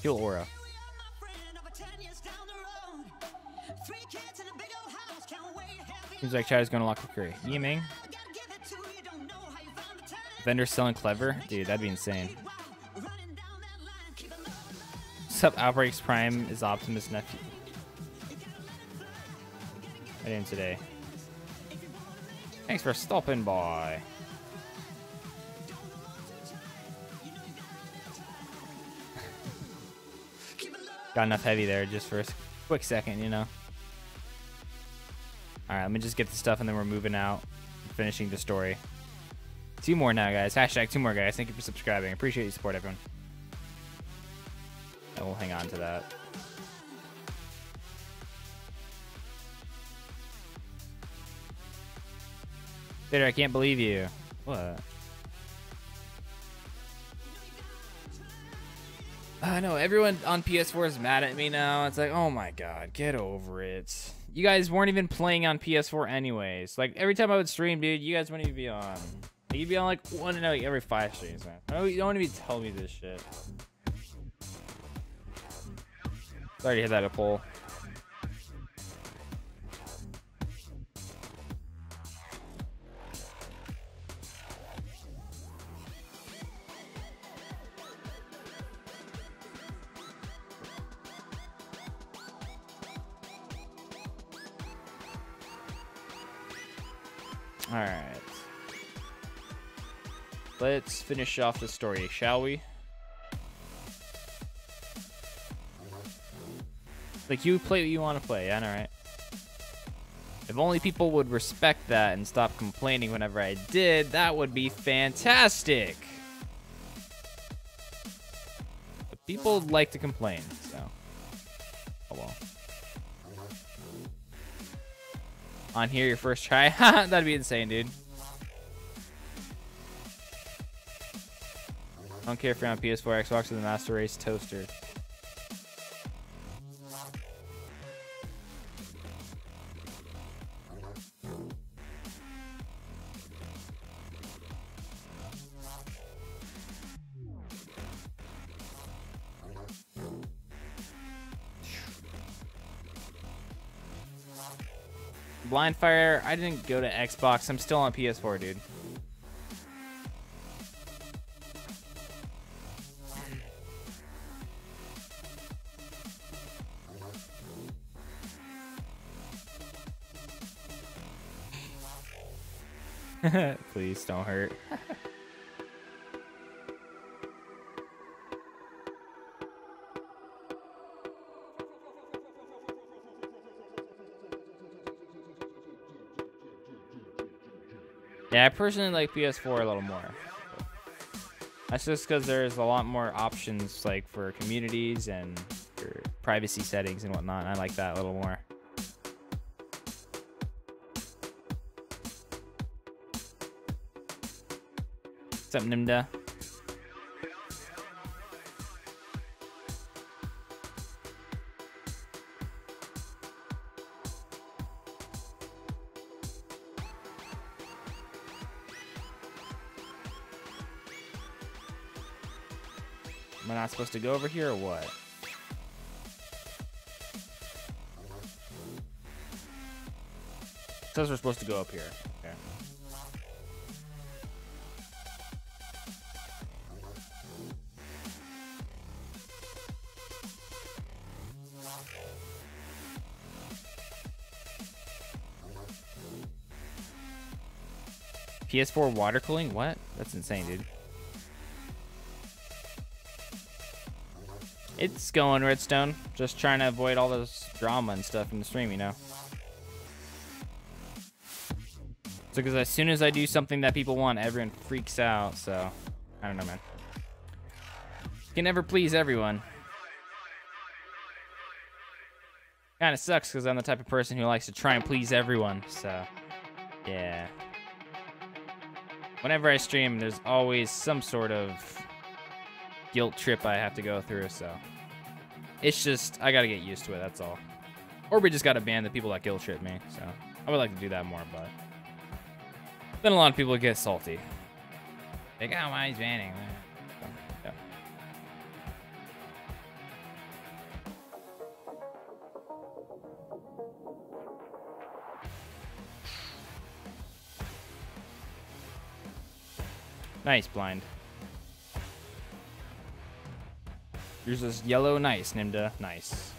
Heal aura. Seems like Chad is going to lock the curry. Yiming. Vendor selling clever? Dude, that'd be insane. Sub Outbreaks Prime is Optimus nephew. I did today. Thanks for stopping by. Got enough heavy there just for a quick second, you know. All right, let me just get the stuff, and then we're moving out, finishing the story. 2 more now, guys. Hashtag 2 more, guys. Thank you for subscribing. Appreciate your support, everyone. And we'll hang on to that. Bitter, I can't believe you. What? I know everyone on PS4 is mad at me now. It's like, oh my god, get over it. You guys weren't even playing on PS4 anyways. Like every time I would stream, dude, you guys wouldn't even be on. Like, you'd be on like one and every 5 streams, man. I know you don't want to be telling me this shit. Sorry to hit that a poll. All right, let's finish off the story, shall we? Like, you play what you want to play, yeah, all right. If only people would respect that and stop complaining whenever I did, that would be fantastic. But people like to complain, so. Oh well. On here, your first try. That'd be insane, dude. I don't care if you're on PS4, Xbox, or the Master Race Toaster. Blind Fire. I didn't go to Xbox. I'm still on PS4, dude. Please don't hurt. Yeah, I personally like PS4 a little more. That's just because there's a lot more options, like for communities and for privacy settings and whatnot. I like that a little more. What's up, Nimda? Supposed to go over here or what? It says we're supposed to go up here. Okay. PS4 water cooling? What? That's insane, dude. It's going, Redstone. Just trying to avoid all this drama and stuff in the stream, you know? So, because as soon as I do something that people want, everyone freaks out, so... I don't know, man. You can never please everyone. Kind of sucks, because I'm the type of person who likes to try and please everyone, so... Yeah. Whenever I stream, there's always some sort of... guilt trip I have to go through, so... It's just, I gotta get used to it, that's all. Or we just gotta ban the people that guilt trip me, so... I would like to do that more, but... Then a lot of people get salty. Like, oh, why he's banning? So, yeah. Nice, blind. Yours is yellow. Nice, Nimda. Nice.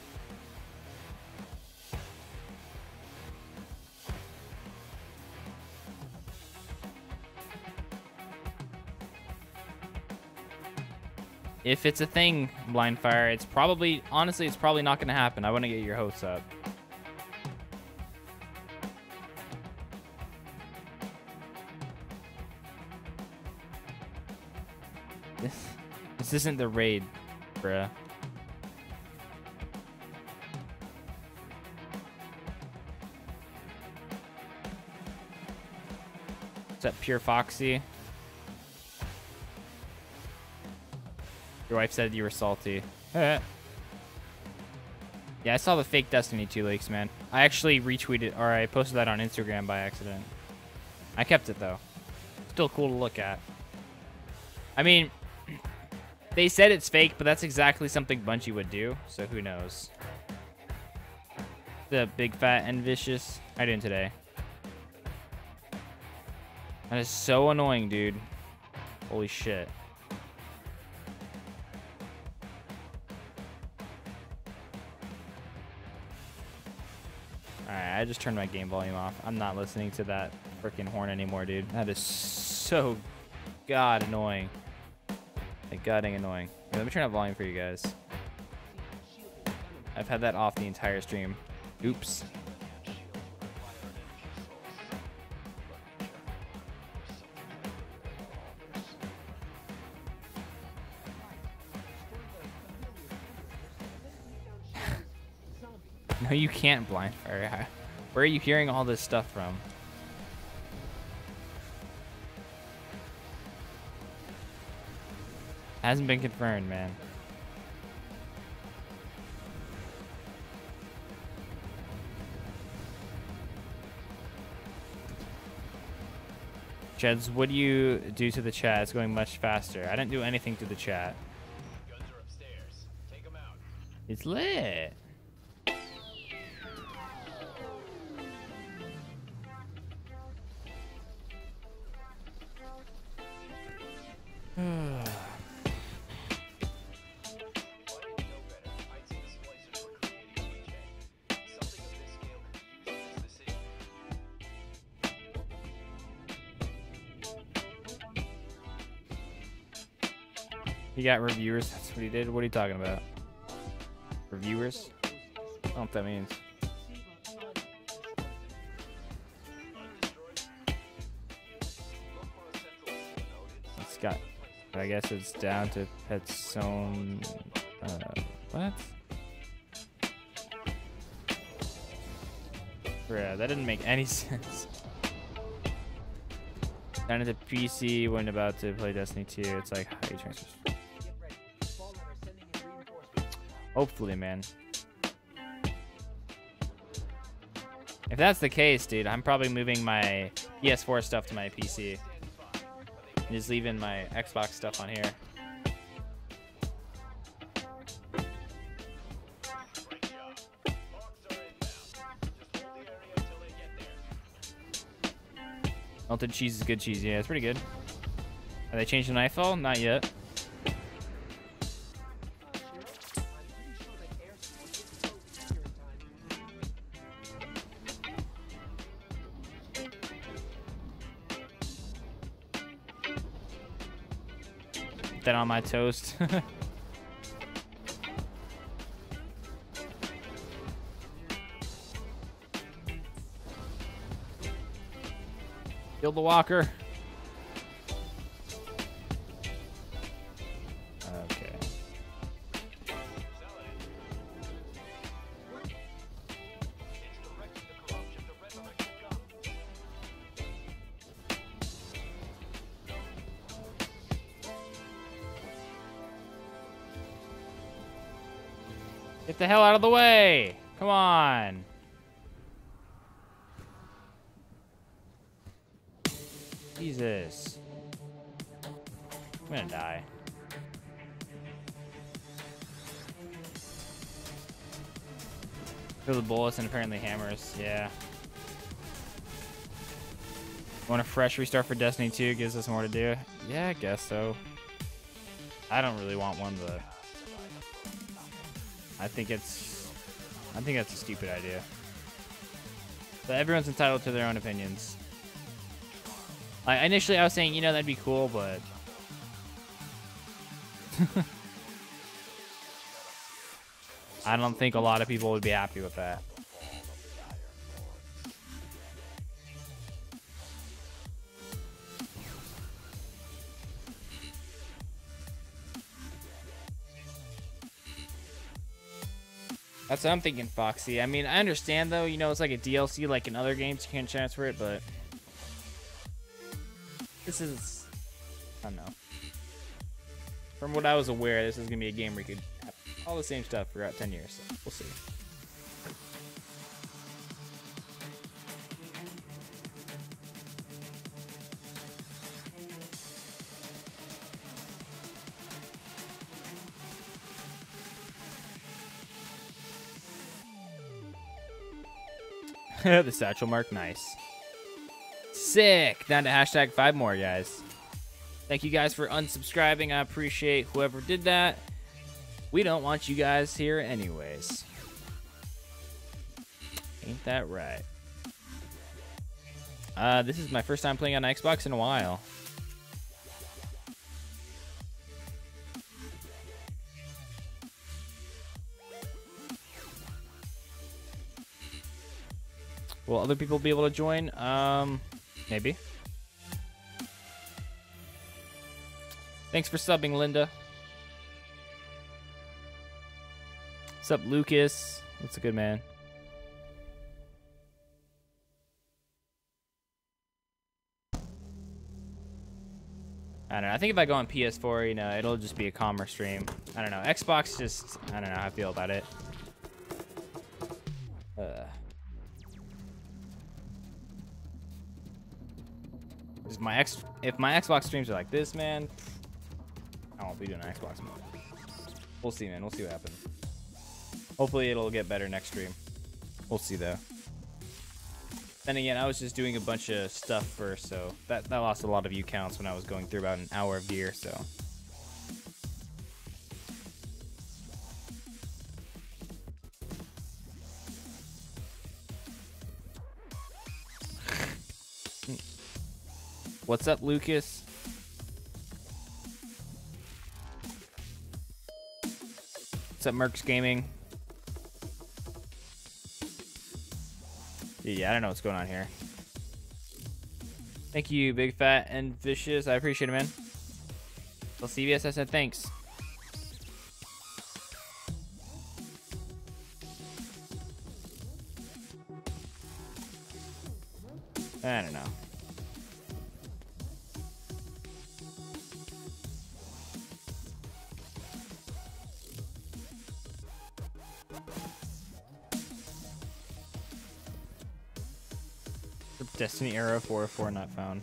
If it's a thing, Blindfire, it's probably... Honestly, it's probably not going to happen. I want to get your hopes up. This isn't the raid. Bruh. Is that Pure Foxy? Your wife said you were salty. Yeah, I saw the fake Destiny 2 leaks, man. I actually retweeted, or I posted that on Instagram by accident. I kept it, though. Still cool to look at. I mean... They said it's fake, but that's exactly something Bungie would do, so who knows. The big fat and vicious. How you doing today? That is so annoying, dude. Holy shit. Alright, I just turned my game volume off. I'm not listening to that freaking horn anymore, dude. That is so god annoying. Like, god dang annoying. Wait, let me turn up volume for you guys. I've had that off the entire stream. Oops. No, you can't, Blindfire. Where are you hearing all this stuff from? Hasn't been confirmed, man. Cheds, what do you do to the chat? It's going much faster. I didn't do anything to the chat. Guns are upstairs. Take them out. It's lit. He got reviewers. That's what he did. What are you talking about? Reviewers? I don't know what that means. It's got. I guess it's down to pets own. What? Yeah, that didn't make any sense. Down to the PC when about to play Destiny 2. It's like high transfers. Hopefully, man. If that's the case, dude, I'm probably moving my PS4 stuff to my PC. And just leaving my Xbox stuff on here. Melted cheese is good cheese. Yeah, it's pretty good. Have they changed the Nightfall? Not yet. That on my toast. Kill the walker. Okay. Get the hell out of the way. Come on. Jesus. I'm gonna die. Fill the bullets and apparently hammers, yeah. Want a fresh restart for Destiny 2? Gives us more to do? Yeah, I guess so. I don't really want one, but I think that's a stupid idea. But everyone's entitled to their own opinions. Like, initially I was saying, you know, that'd be cool, but I don't think a lot of people would be happy with that. That's what I'm thinking, Foxy. I mean, I understand, though, you know, it's like a DLC, like in other games, you can't transfer it, but this is, I don't know. From what I was aware, this is gonna be a game where you could have all the same stuff for about 10 years, so we'll see. The satchel mark, nice. Sick. Down to hashtag 5 more, guys. Thank you guys for unsubscribing. I appreciate whoever did that. We don't want you guys here anyways. Ain't that right? This is my first time playing on Xbox in a while. Will other people be able to join? Maybe. Thanks for subbing, Linda. What's up, Lucas? That's a good man. I don't know. I think if I go on PS4, you know, it'll just be a calmer stream. I don't know. Xbox just, I don't know how I feel about it. If my Xbox streams are like this, man, I won't be doing an Xbox mode. We'll see, man. We'll see what happens. Hopefully, it'll get better next stream. We'll see, though. Then again, I was just doing a bunch of stuff first, so that lost a lot of U-counts when I was going through about an hour of gear, so. What's up, Lucas? What's up, Mercs Gaming? Yeah, I don't know what's going on here. Thank you, Big Fat and Vicious. I appreciate it, man. Well, CVS, I said thanks. I don't know. Destiny era 404 not found.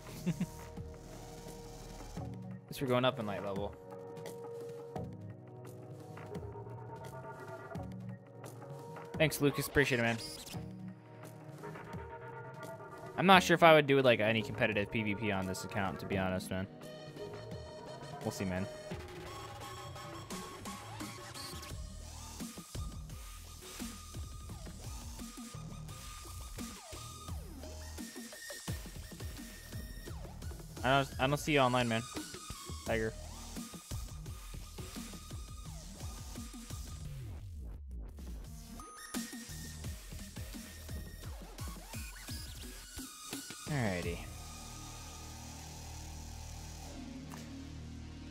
Guess we're going up in light level. Thanks, Lucas. Appreciate it, man. I'm not sure if I would do like any competitive PvP on this account, to be honest, man. We'll see, man. I don't see you online, man. Tiger. Alrighty.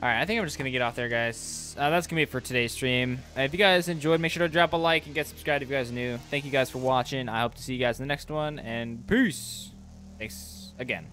Alright, I think I'm just gonna get off there, guys. That's gonna be it for today's stream. If you guys enjoyed, make sure to drop a like and get subscribed if you guys are new. Thank you guys for watching. I hope to see you guys in the next one, and peace! Thanks again.